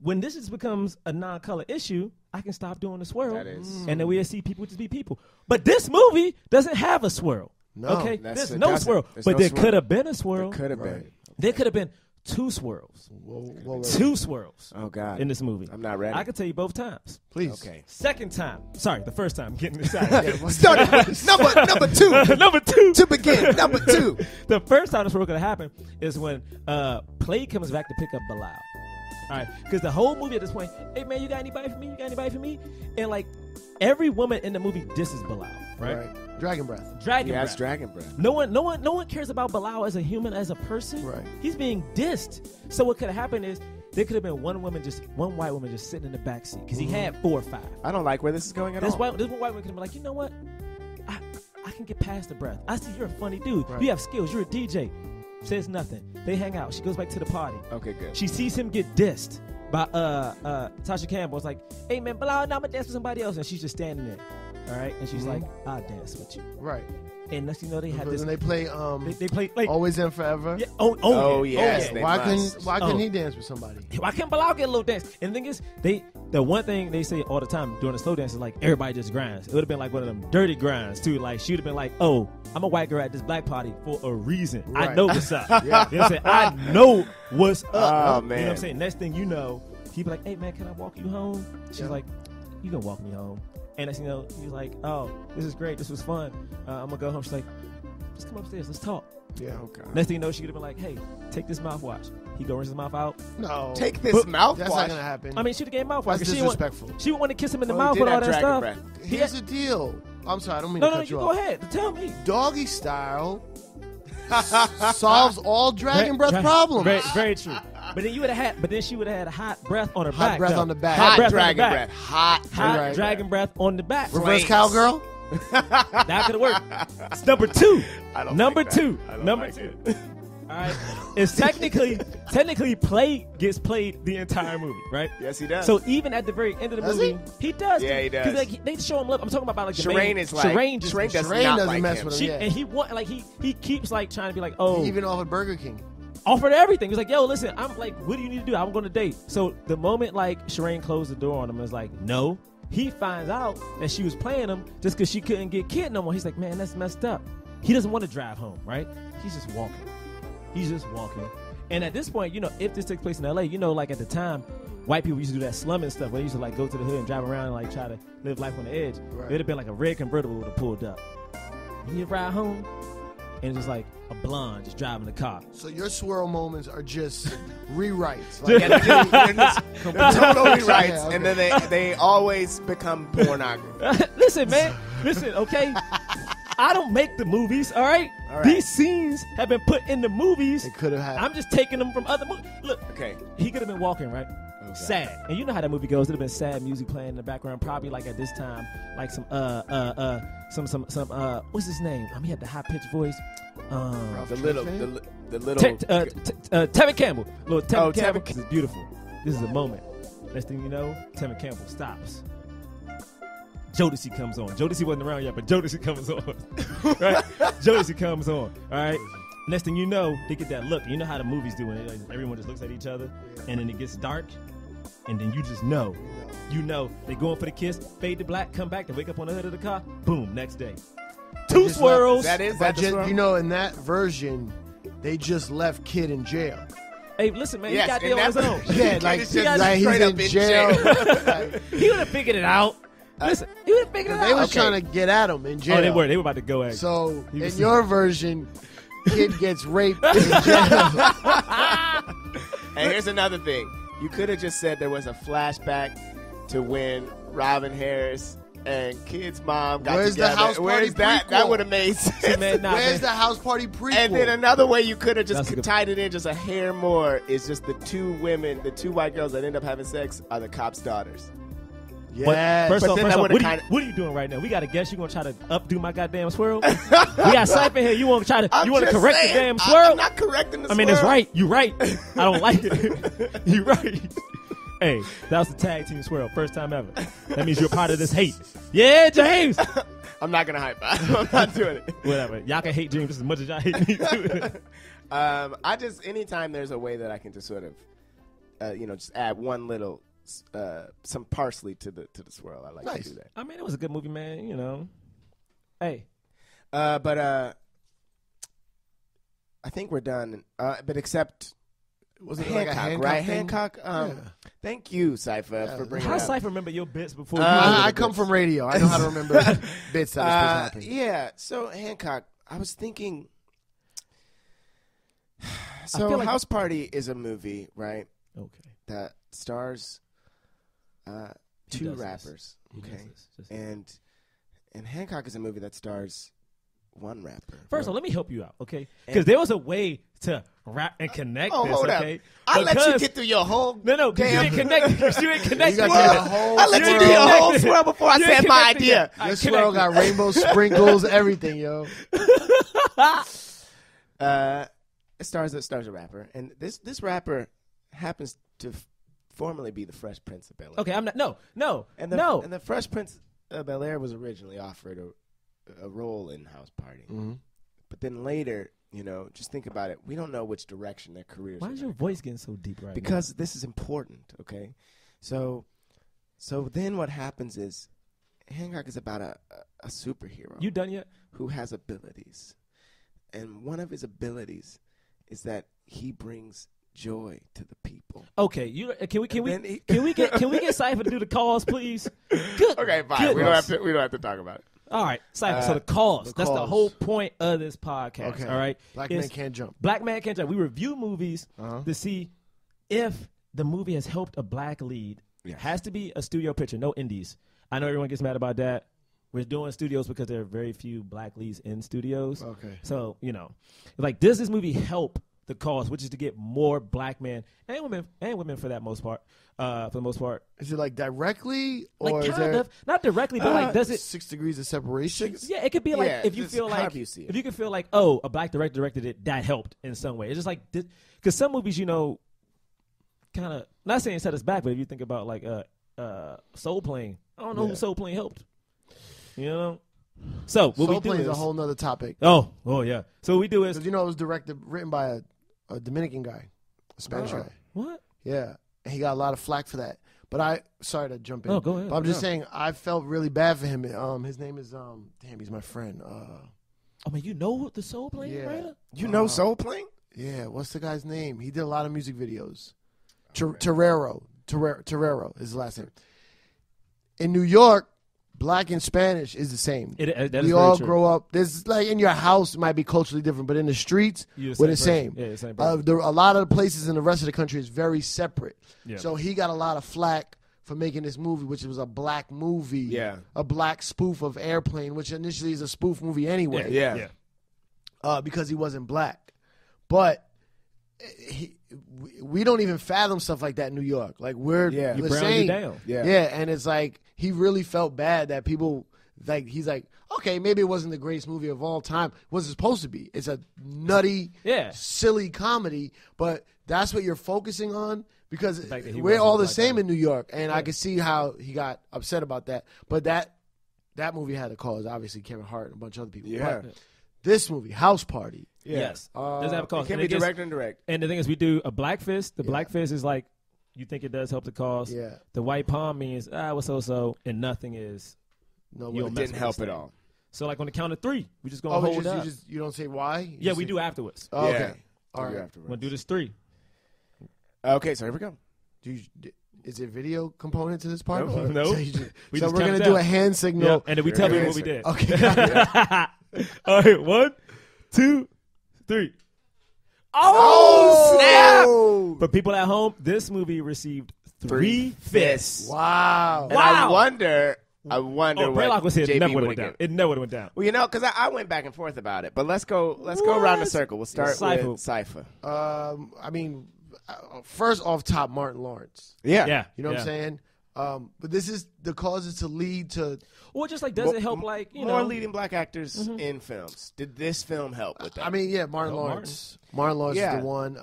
When this becomes a non-color issue, I can stop doing the swirl, and then we'll see people just be people. But this movie doesn't have a swirl. No, okay, there's no swirl. But there could have been a swirl. There could have been. There could have been 2 swirls. Whoa. 2 swirls. Oh God! In this movie, I'm not ready. I can tell you both times. Please. Okay. Second time. Sorry, the first time. I'm getting excited. Started number 2. Number 2 to begin. Number 2. The first time this swirl could happen is when Play comes back to pick up Bilal. All right, because the whole movie at this point, hey, man, you got anybody for me? You got anybody for me? And, like, every woman in the movie disses Bilal, right? Dragon Breath. That's Dragon Breath. No one cares about Bilal as a human, as a person. Right. He's being dissed. So what could have happened is there could have been one white woman just sitting in the backseat because he had 4 or 5. I don't like where this is going at all. This one white woman could have been like, you know what? I can get past the breath. I see you're a funny dude. Right. You have skills. You're a DJ. Says nothing. They hang out. She goes back to the party. Okay, good. She sees him get dissed by Tisha Campbell. It's like, hey, man, blah, now I'm going to dance with somebody else. And she's just standing there. All right? And she's like, I'll dance with you. Right. and next thing you know they had this. And they play they play like Always and Forever. Yeah, oh yeah. Why couldn't he dance with somebody? Why can't Bilal get a little dance? And the thing is, the one thing they say all the time during the slow dance is like everybody just grinds. It would have been like one of them dirty grinds too. Like she would have been like, oh, I'm a white girl at this black party for a reason. Right. I know what's up. Yeah. You know what I'm saying? I know what's up. Oh, man. You know what I'm saying? Next thing you know, he'd be like, hey, man, can I walk you home? She's like, you can walk me home. And as you know, he's like, oh, this is great. This was fun. I'm going to go home. She's like, just come upstairs. Let's talk. Yeah. Okay. Next thing you know, she could have been like, hey, take this mouthwash. He go rinse his mouth out. No. Take this mouthwash? That's not going to happen. I mean, she would have gave mouthwash. That's disrespectful. She would want to kiss him in the mouth with all that stuff. Here's the deal. I'm sorry. I don't mean to cut you off. No, you go ahead. Tell me. Doggy style solves all dragon breath problems. Very, very true. But then you would have had, but then she would have had hot breath on her back. Hot breath on the back. Hot dragon breath. Hot dragon breath on the back. Reverse cowgirl. That could have worked. It's number two. Number two. All right. It's technically Play gets played the entire movie, right? Yes, he does. So even at the very end of the movie, he does. Yeah, he does. Because like, they show him love. I'm talking about like Shireen is like Shireen doesn't mess with him. And he keeps like trying to be like, oh, even off at Burger King. Offered everything. He was like, yo, listen, I'm like, what do you need to do? I'm going to date. So the moment like Shireen closed the door on him and was like, no, he finds out that she was playing him just because she couldn't get Kid no more. He's like, man, that's messed up. He doesn't want to drive home, right? He's just walking. He's just walking. And at this point, you know, if this takes place in LA, you know, like at the time, white people used to do that slumming stuff where they used to like go to the hood and drive around and like try to live life on the edge. Right. It would have been like a red convertible would have pulled up. He'd ride home. And it's just like a blonde just driving the car. So your swirl moments are just rewrites. Like, they're total rewrites, yeah, okay. And then they always become pornography. Listen, man. Listen, okay? I don't make the movies, all right? All right? These scenes have been put in the movies. It could have happened. I'm just taking them from other movies. Look, okay. He could have been walking, right? Okay. Sad. And you know how that movie goes. It would have been sad music playing in the background, probably like at this time, like some what's his name? He had the high pitched voice. Tisha Campbell. Tisha Campbell. This is beautiful. This is a moment. Next thing you know, Tisha Campbell stops. Jodeci comes on. Jodeci wasn't around yet, but Jodeci comes on. Right? Jodeci comes on. All right? Next thing you know, they get that look. You know how the movies do when everyone just looks at each other, and then it gets dark, and then you just know. You know. They go in for the kiss, fade to black, come back, they wake up on the hood of the car, boom, next day. Two swirls. You know, in that version, they just left Kid in jail. Hey, listen, man, he got there on his own. Yeah, like he's in jail. Like, he would have figured it out. Listen, he would have figured it out. They were trying to get at him in jail. Oh, they were. They were about to go at him. So, in your version, Kid gets raped in jail. And here's another thing. You could have just said there was a flashback to when Robin Harris and Kid's mom got together. Where's the house party prequel? That would have made sense. See, man, where's the house party prequel? And then another way you could have just tied it in just a hair more is just the two women, the two white girls that end up having sex are the cops' daughters. Yeah. First off, what are you doing right now? We got to guess you're going to try to updo my goddamn swirl? We got Cipha here. You want to try to correct the damn swirl? I'm not correcting the swirl. I mean, it's right. You're right. I don't like it. You're right. Hey, that was the tag team swirl. First time ever. That means you're part of this hate. Yeah, James. I'm not going to hype. I'm not doing it. Whatever. Y'all can hate James as much as y'all hate me too. I just, anytime there's a way that I can just sort of, you know, just add one little, some parsley to the swirl, I like to do that. I mean, it was a good movie, man, you know. Hey. But I think we're done. But except... Was it Hancock, like a Hancock, right? Thing? Hancock. Thank you, Cipha, for bringing. How Cipha remember your bits before? I come from radio. I know how to remember bits. Yeah. So Hancock, I was thinking. So like House Party is a movie, right? Okay. That stars two rappers. Okay. And Hancock is a movie that stars one rapper. First of all, let me help you out, okay? Because there was a way to rap and connect this, okay? I let you get through your whole damn... You didn't connect. I let you do your whole swirl before I said my idea. Your swirl got rainbow sprinkles, everything, yo. It stars a rapper. And this rapper happens to formerly be the Fresh Prince of Bel-Air. Okay, I'm not... No, no, and the Fresh Prince of Bel-Air was originally offered a role in House Party. Mm-hmm. But then later, you know, just think about it. We don't know which direction their careers are. Why is your voice getting so deep right now? Because this is important, okay? So then what happens is Hancock is about a superhero. You done yet? Who has abilities. And one of his abilities is that he brings joy to the people. Okay, you can we get Cipha to do the cause, please? Good. Okay, fine. Goodness. We don't have to talk about it. All right, Cipha. So the cause, that's the whole point of this podcast. Okay. All right, Black Man Can't Jump. We review movies to see if the movie has helped a black lead. Yes. It has to be a studio picture, no indies. I know everyone gets mad about that. We're doing studios because there are very few black leads in studios. Okay. So, you know, like, does this movie help the cause, which is to get more black men and women for that most part, Is it like directly or like kind of, not directly, but like, does it 6 degrees of separation? Yeah, it could be like, if you feel like, if you can feel like, oh, a black director directed it, that helped in some way. It's just like, because some movies, you know, kind of, not saying it set us back, but if you think about like Soul Plane, I don't know who Soul Plane helped. You know, so what we do is a whole nother topic. Oh yeah. So what we do is, because you know it was written by a Dominican guy, a Spanish guy. What? Yeah, and he got a lot of flack for that. But sorry to jump in. Oh, go ahead. But I'm just saying, I felt really bad for him. His name is damn, he's my friend. I mean, you know the Soul Plane writer? You know Soul Plane? Yeah. What's the guy's name? He did a lot of music videos. Torero is his last name. In New York, black and Spanish is the same. We all grow up. There's like, in your house it might be culturally different, but in the streets we're the same. Yeah, same. A lot of the places in the rest of the country is very separate. Yeah. So he got a lot of flack for making this movie, which was a black movie. Yeah. A black spoof of Airplane, which initially is a spoof movie anyway. Yeah. Because he wasn't black, but we don't even fathom stuff like that in New York. Like, we're saying, down. And it's like, he really felt bad that people, like, he's like, okay, maybe it wasn't the greatest movie of all time. Was it supposed to be? It's a nutty, silly comedy, but that's what you're focusing on, because we're all the same in New York, and I could see how he got upset about that. But that movie had a cause, obviously, Kevin Hart and a bunch of other people. Yeah. But this movie, House Party. Yeah. Yes. Does have a cause. It can be direct or indirect. And the thing is, we do a black fist. The black fist is like, you think it does help the cause. Yeah. The white palm means, what's so-so, and nothing is. No, it didn't help at all. So, like, on the count of three, we just going to hold up. You don't say why? We do afterwards. Oh, okay. All right. We're going to do this three. Okay, so here we go. Is there video component to this part? No. So we're going to do a hand signal. Yep. And then we tell you what we did. Okay. All right, 1, 2, 3. Oh, snap! For people at home, this movie received three fists. Wow. And I wonder Braylock was here. It never would have went down. Well, you know, because I went back and forth about it. But let's go around the circle. We'll start with Cipha. I mean, first off top, Martin Lawrence. Yeah. You know what I'm saying? But this is the causes to lead to, or just like, does it help, like, you know, more leading black actors in films? Did this film help with that? I mean, yeah, Martin Lawrence is the one.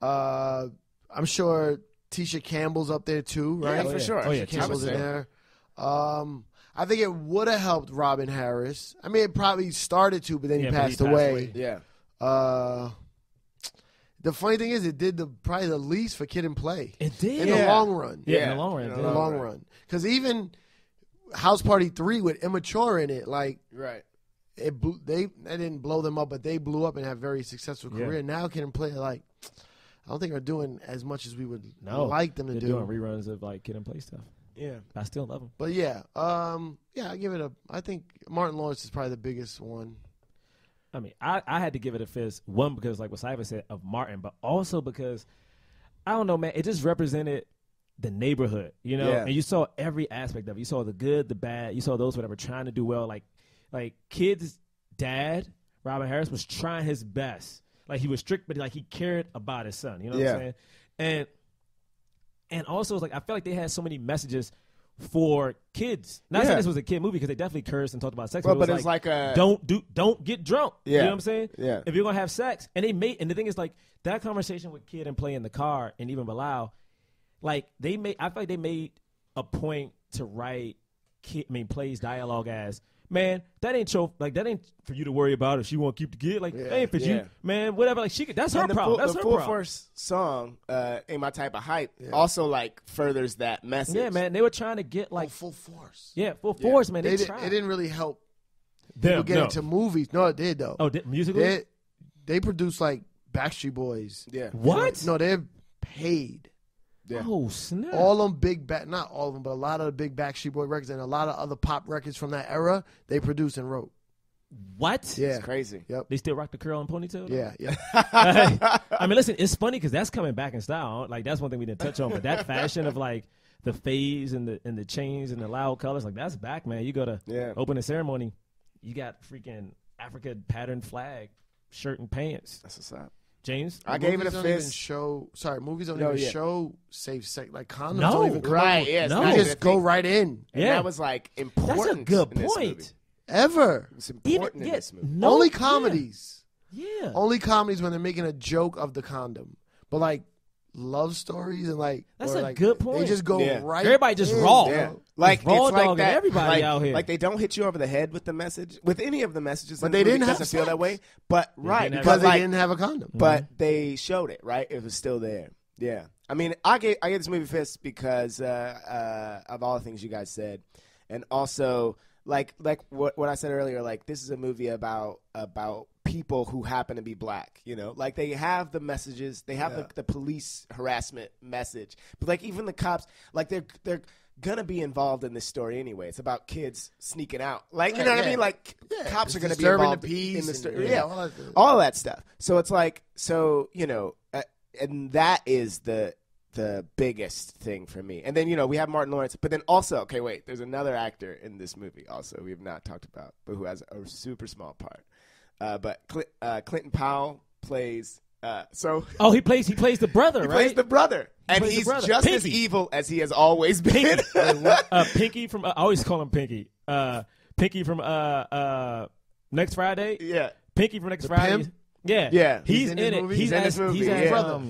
I'm sure Tisha Campbell's up there too, right? Yeah, for sure. Oh yeah, Campbell's in there. I think it would have helped Robin Harris. I mean, it probably started to, but then he passed away. Yeah. The funny thing is, it did probably the least for Kid and Play. It did. In the long run. Yeah, in the long run. In the long run. Because even House Party 3 with Immature in it, like, they didn't blow them up, but they blew up and have a very successful career. Now Kid and Play, like, I don't think they're doing as much as we would like them to do. They're doing reruns of, like, Kid and Play stuff. Yeah. I still love them. But, I give it a – I think Martin Lawrence is probably the biggest one. I mean, I had to give it a fist, one, because like what Cipha said of Martin, but also because, I don't know, man, it just represented the neighborhood, you know? Yeah. And you saw every aspect of it. You saw the good, the bad. You saw those that were trying to do well. Like Kid's dad, Robin Harris, was trying his best. Like, he was strict, but like, he cared about his son, you know what I'm saying? And also, it's like, I felt like they had so many messages for kids. Not saying this was a kid movie, because they definitely cursed and talked about sex. Well, but it's like a don't get drunk. Yeah. You know what I'm saying? Yeah. If you're gonna have sex, and the thing is, like, that conversation with Kid and Play in the car, and even Bilal, like, I feel like they made a point to write Play's dialogue as, man, that ain't your, like, that ain't for you to worry about if she want to keep the kid. Like, that ain't for you, man, whatever. Like, she could, that's her problem. That's her problem. The Full Force song, Ain't My Type of Hype, also, like, furthers that message. Yeah, man, they were trying to get, like. Full Force. Yeah, Full Force, man. They tried. It didn't really help them get into movies. No, it did, though. Oh, musically? They produced, like, Backstreet Boys. Yeah. What? No, they're paid. Yeah. Oh, snap. All them big, not all of them, but a lot of the big Backstreet Boy records and a lot of other pop records from that era, they produced and wrote. What? Yeah. It's crazy. Yep. They still rock the curl and ponytail? Though? Yeah, yeah. I mean, listen, it's funny because that's coming back in style. Like, that's one thing we didn't touch on, but that fashion of, like, the fades and the chains and the loud colors, like, that's back, man. You go to open a ceremony, you got freaking Africa pattern flag, shirt and pants. That's what's up. James, I gave it a fist. Show, sorry, movies don't even show safe sex. Like condoms don't even come out. Yeah, no, they just go right in. And that was like important. That's a good point. Ever. It's important in this movie. No, only comedies. Yeah. Only comedies when they're making a joke of the condom. But like love stories and like that's a like, good point. They just go right. Everybody just in. Raw. Yeah. Like it's raw like that. Everybody like, out here. Like they don't hit you over the head with the message, with any of the messages. But they didn't have to feel that way. But because they didn't have a condom. But they showed it, right? It was still there. Yeah. I mean, I gave this movie fist because of all the things you guys said, and also like what I said earlier. Like this is a movie about people who happen to be black, you know, like they have the messages, they have the police harassment message, but like even the cops, like they're gonna be involved in this story anyway. It's about kids sneaking out, like you know what I mean. Like cops are gonna be involved the peace in the story, all that stuff. So it's like, so you know, and that is the biggest thing for me. And then you know we have Martin Lawrence, but then also okay, wait, there's another actor in this movie also we have not talked about, but who has a super small part. But Clinton Powell plays he plays the brother, right? He plays the brother, and he's just as evil as he has always been. Pinky from I always call him Pinky. Pinky from Next Friday. Yeah, Pinky from Next Friday. Pimp? Yeah, yeah. He's in it. He's in this movie. He's in his brother.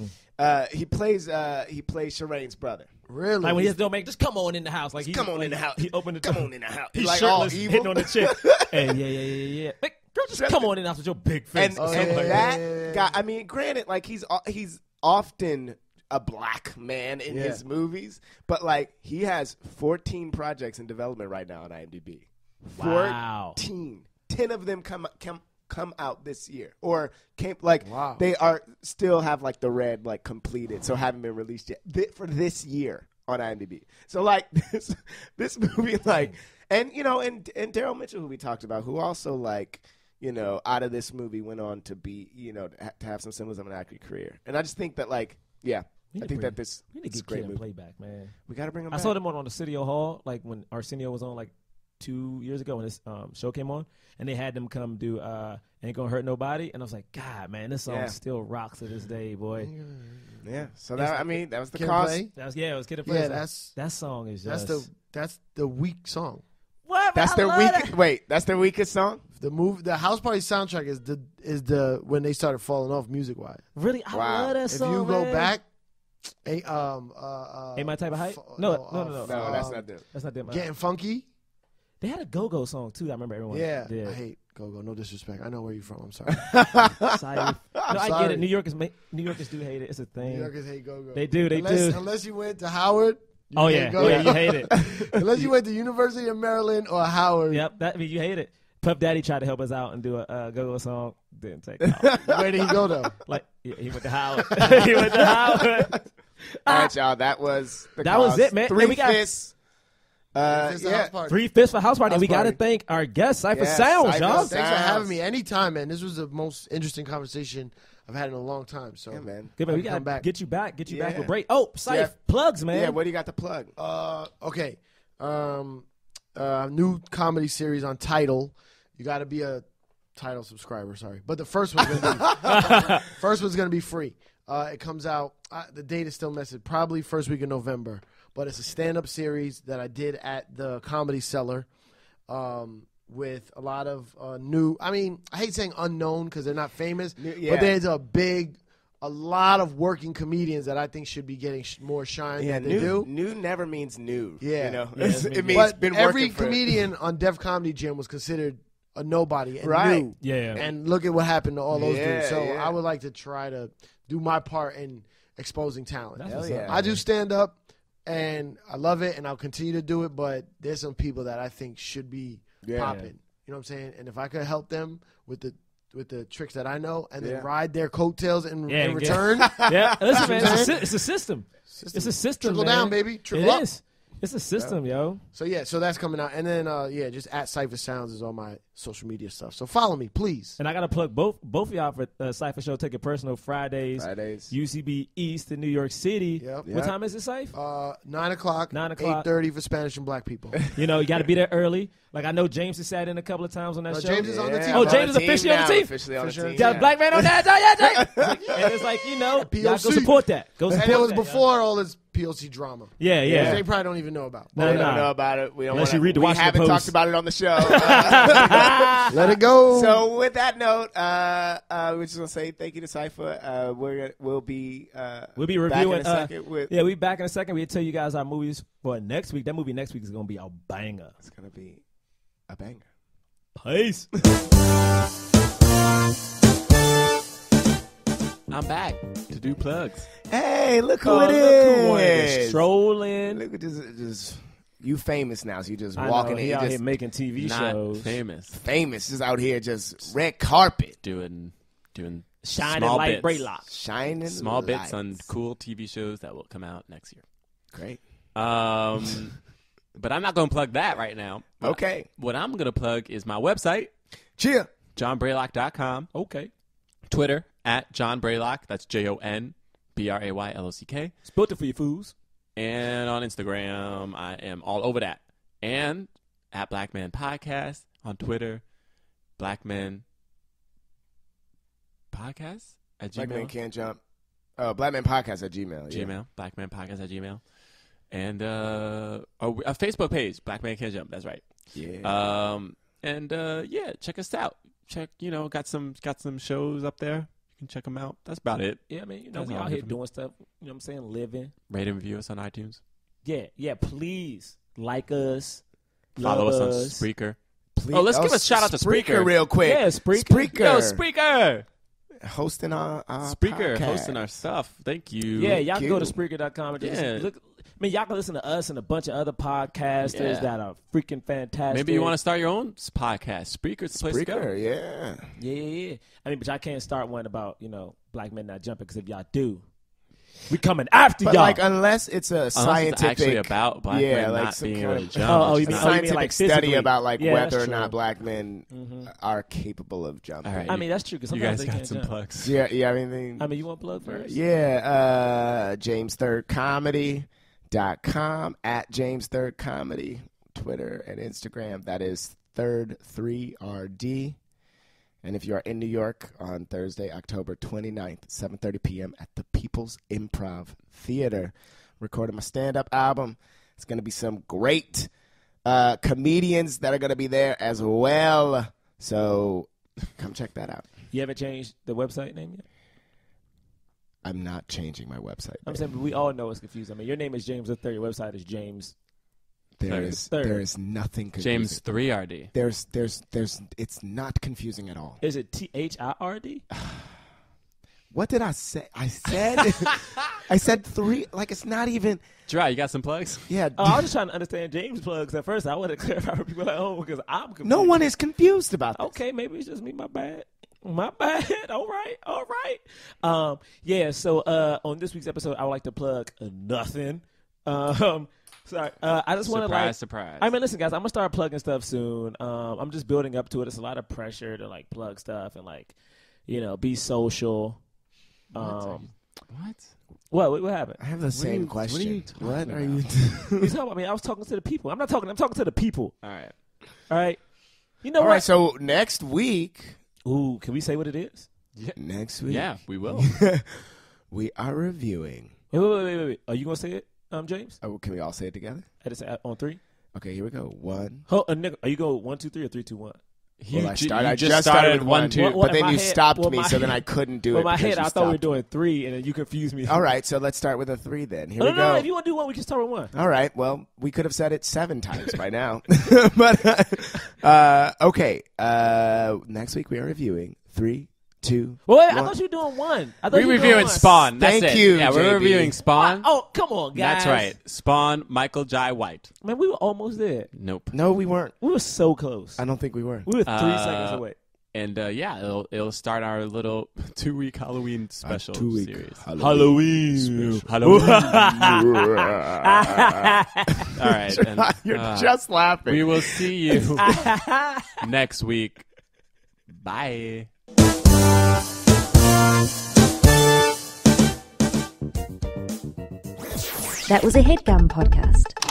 He plays Shireen's brother. Really? Like when he has no makeup, just come on in the house. Like come on in the house. He opened the door. Come on in the house. He's like all evil, hitting on the chick. Hey, yeah. Girl, just come on in after your big face. And that guy, I mean, granted, like, he's often a black man in his movies, but, like, he has 14 projects in development right now on IMDb. Wow. 14. 10 of them come out this year. Or, they are still have, like, the red, like, completed, so haven't been released yet for this year on IMDb. So, like, this movie, like, and, you know, and Daryl Mitchell, who we talked about, who also, like, you know, out of this movie went on to be, you know, to have some semblance of an acting career. And I just think that, like, I think this is a great movie. Playback, man. We got to bring him back. I saw them on the City Hall, like, when Arsenio was on, like, 2 years ago when this show came on, and they had them come do Ain't Gonna Hurt Nobody. And I was like, God, man, this song still rocks to this day, boy. Yeah. So, that, I mean, that was the cause. It was Kid and Play. Yeah, that song is just. That's the weak song. What? That's their weakest song. The House Party soundtrack is when they started falling off music wise. Really, I love that song. If you go back, Ain't My Type of Hype. No, that's not them. That's not them. Getting Funky. They had a go-go song too. I remember everyone. Yeah, did. I hate go-go. No disrespect. I know where you're from. I'm sorry. I get it. New Yorkers do hate it. It's a thing. New Yorkers hate go-go. They do. Unless you went to Howard. You you hate it. Unless you went to University of Maryland or Howard. Yep, you hate it. Puff Daddy tried to help us out and do a go-go song. Didn't take off. Where did he go, though? He went to Howard. All right, y'all, that was it, man. Three fists. Three fists for House Party. And we got to thank our guest, Cipha Sounds, y'all. Thanks for having me anytime, man. This was the most interesting conversation I've had it in a long time, so yeah, man. Good man. We gotta get you back for break. Oh, Cipha, plugs, man. Yeah, what do you got to plug? New comedy series on Tidal. You got to be a Tidal subscriber, sorry, but the first one's gonna be free. It comes out. The date is still messed. Probably first week of November, but it's a stand-up series that I did at the Comedy Cellar. With a lot of I hate saying unknown because they're not famous, but there's a big a lot of working comedians that I think should be getting more shine than they do. New never means new. Yeah. You know? It means but been every comedian on Def Comedy Jam was considered a nobody and new. Yeah, yeah. And look at what happened to all those dudes. So I would like to try to do my part in exposing talent. I do stand up and I love it and I'll continue to do it, but there's some people that I think should be popping. You know what I'm saying? And if I could help them with the tricks that I know, and then ride their coattails in return. Yeah, listen, man, it's a system. It's a system. Trickle down, baby. Trickle up. It is. It's a system, yo. So yeah, so that's coming out, and then just at Cipha Sounds is all my social media stuff. So follow me, please. And I gotta plug both of y'all for Cipha Show. Take It Personal Fridays. UCB East in New York City. Yep. What time is it, Cipha? 9 o'clock. 9 o'clock. 8:30 for Spanish and Black people. You know, you gotta be there early. Like I know James has sat in a couple of times on that show. James is on the team. Oh, James is officially on the team. Officially on the team. Yeah, Black man on that. Yeah, James. And it's like y'all go support that. Go support that. It was before all this POC drama. Yeah, yeah. They probably don't even know about. They don't know about it. We don't. Unless you read the Washington Post. We haven't talked about it on the show. Let it go. So with that note, we're just gonna say thank you to Cipha. We'll be reviewing. We'll be back in a second. We'll tell you guys our movies for next week. That movie next week is gonna be a banger. It's gonna be a banger. Peace. I'm back to do plugs. Hey, look who it is. Look who is strolling. Look at this. You famous now, so you just walking in. Out here making TV shows. Famous. Just out here, just red carpet. Doing shining light braids. Shining small lights. Bits on cool TV shows that will come out next year. Great. But I'm not going to plug that right now. Okay. What I'm going to plug is my website. Chill. JohnBraylock.com. Okay. Twitter. At John Braylock, that's JonBraylock. Spilled it for you fools. And on Instagram, I am all over that. And at Black Men Podcast on Twitter, Black Men Podcast at Gmail. Black Men Can't Jump. Black Men Podcast at Gmail. Yeah. Gmail, Black Men Podcast at Gmail. And a Facebook page, Black Men Can't Jump, that's right. Yeah. Check us out. Check, got some shows up there. You can check them out. That's about it. Yeah, man. We out here doing stuff. You know what I'm saying? Living. Rate and review us on iTunes. Yeah. Yeah. Please like us. Follow us on Spreaker. Please. Oh, let's give a shout out to Spreaker real quick. Yeah, Spreaker. Yo, Spreaker. Hosting our Spreaker. Podcast. Hosting our stuff. Thank you. Yeah, y'all can go to Spreaker.com. Yeah. Look, y'all can listen to us and a bunch of other podcasters that are freaking fantastic. Maybe you want to start your own podcast. Spreaker's the place to go. Yeah. I mean, but y'all can't start one about, Black Men Not Jumping, because if y'all do, we coming after y'all. Like, unless it's a scientific... It's actually about black men not being able to jump. Oh, you mean scientific study about, whether or not black men are capable of jumping. Right, I mean, that's true, because sometimes they can't jump. You guys got some plugs. Yeah, I mean, you want plug first? Yeah, James Third Comedy. .com at James Third Comedy, Twitter and Instagram. That is Third 3RD. And if you are in New York on Thursday, October 29th, 7:30 p.m. at the People's Improv Theater, recording my stand-up album. It's going to be some great comedians that are going to be there as well. So come check that out. You haven't changed the website name yet? I'm not changing my website. I'm saying we all know it's confusing. I mean, your name is James III. Your website is James. There is nothing confusing. James 3RD. It's not confusing at all. Is it THIRD? What did I say? I said three. Like, it's not even. Dry, you got some plugs? Yeah. I was just trying to understand James' plugs at first. I want to clarify for people at home because I'm confused. No one is confused about this. Okay, maybe it's just me. My bad. My bad. All right. So on this week's episode, I would like to plug nothing. Sorry. I just want to surprise. I mean, listen, guys, I'm gonna start plugging stuff soon. I'm just building up to it. It's a lot of pressure to plug stuff and be social. What? What happened? I have the same question. What are you talking about? I mean, I was talking to the people. I'm not talking. I'm talking to the people. All right. You know what? All right. So next week. Ooh, can we say what it is? Yeah. Next week. Yeah, we will. We are reviewing. Wait. Are you going to say it, James? Oh, can we all say it together? I just say on three. Okay, here we go. One. Oh, are you going 1, 2, 3, or 3, 2, 1? I just started with one, two. But then you stopped me, so then I couldn't do it. In my head, I thought we were doing three, and then you confused me. All right, so let's start with a three then. Here we go. No, if you want to do one, we can start with one. All right, well, we could have said it 7 times by now. Okay, next week we are reviewing 3, 2, Well, wait, I thought you were doing one. We're reviewing Spawn. Thank you, JB. Yeah, we're reviewing Spawn. Oh, come on, guys. That's right. Spawn, Michael Jai White. Man, we were almost there. Nope. No, we weren't. We were so close. I don't think we were. We were 3 seconds away. And, yeah, it'll start our little 2-week Halloween special series. Halloween special. All right. And, you're just laughing. We will see you next week. Bye. That was a HeadGum podcast.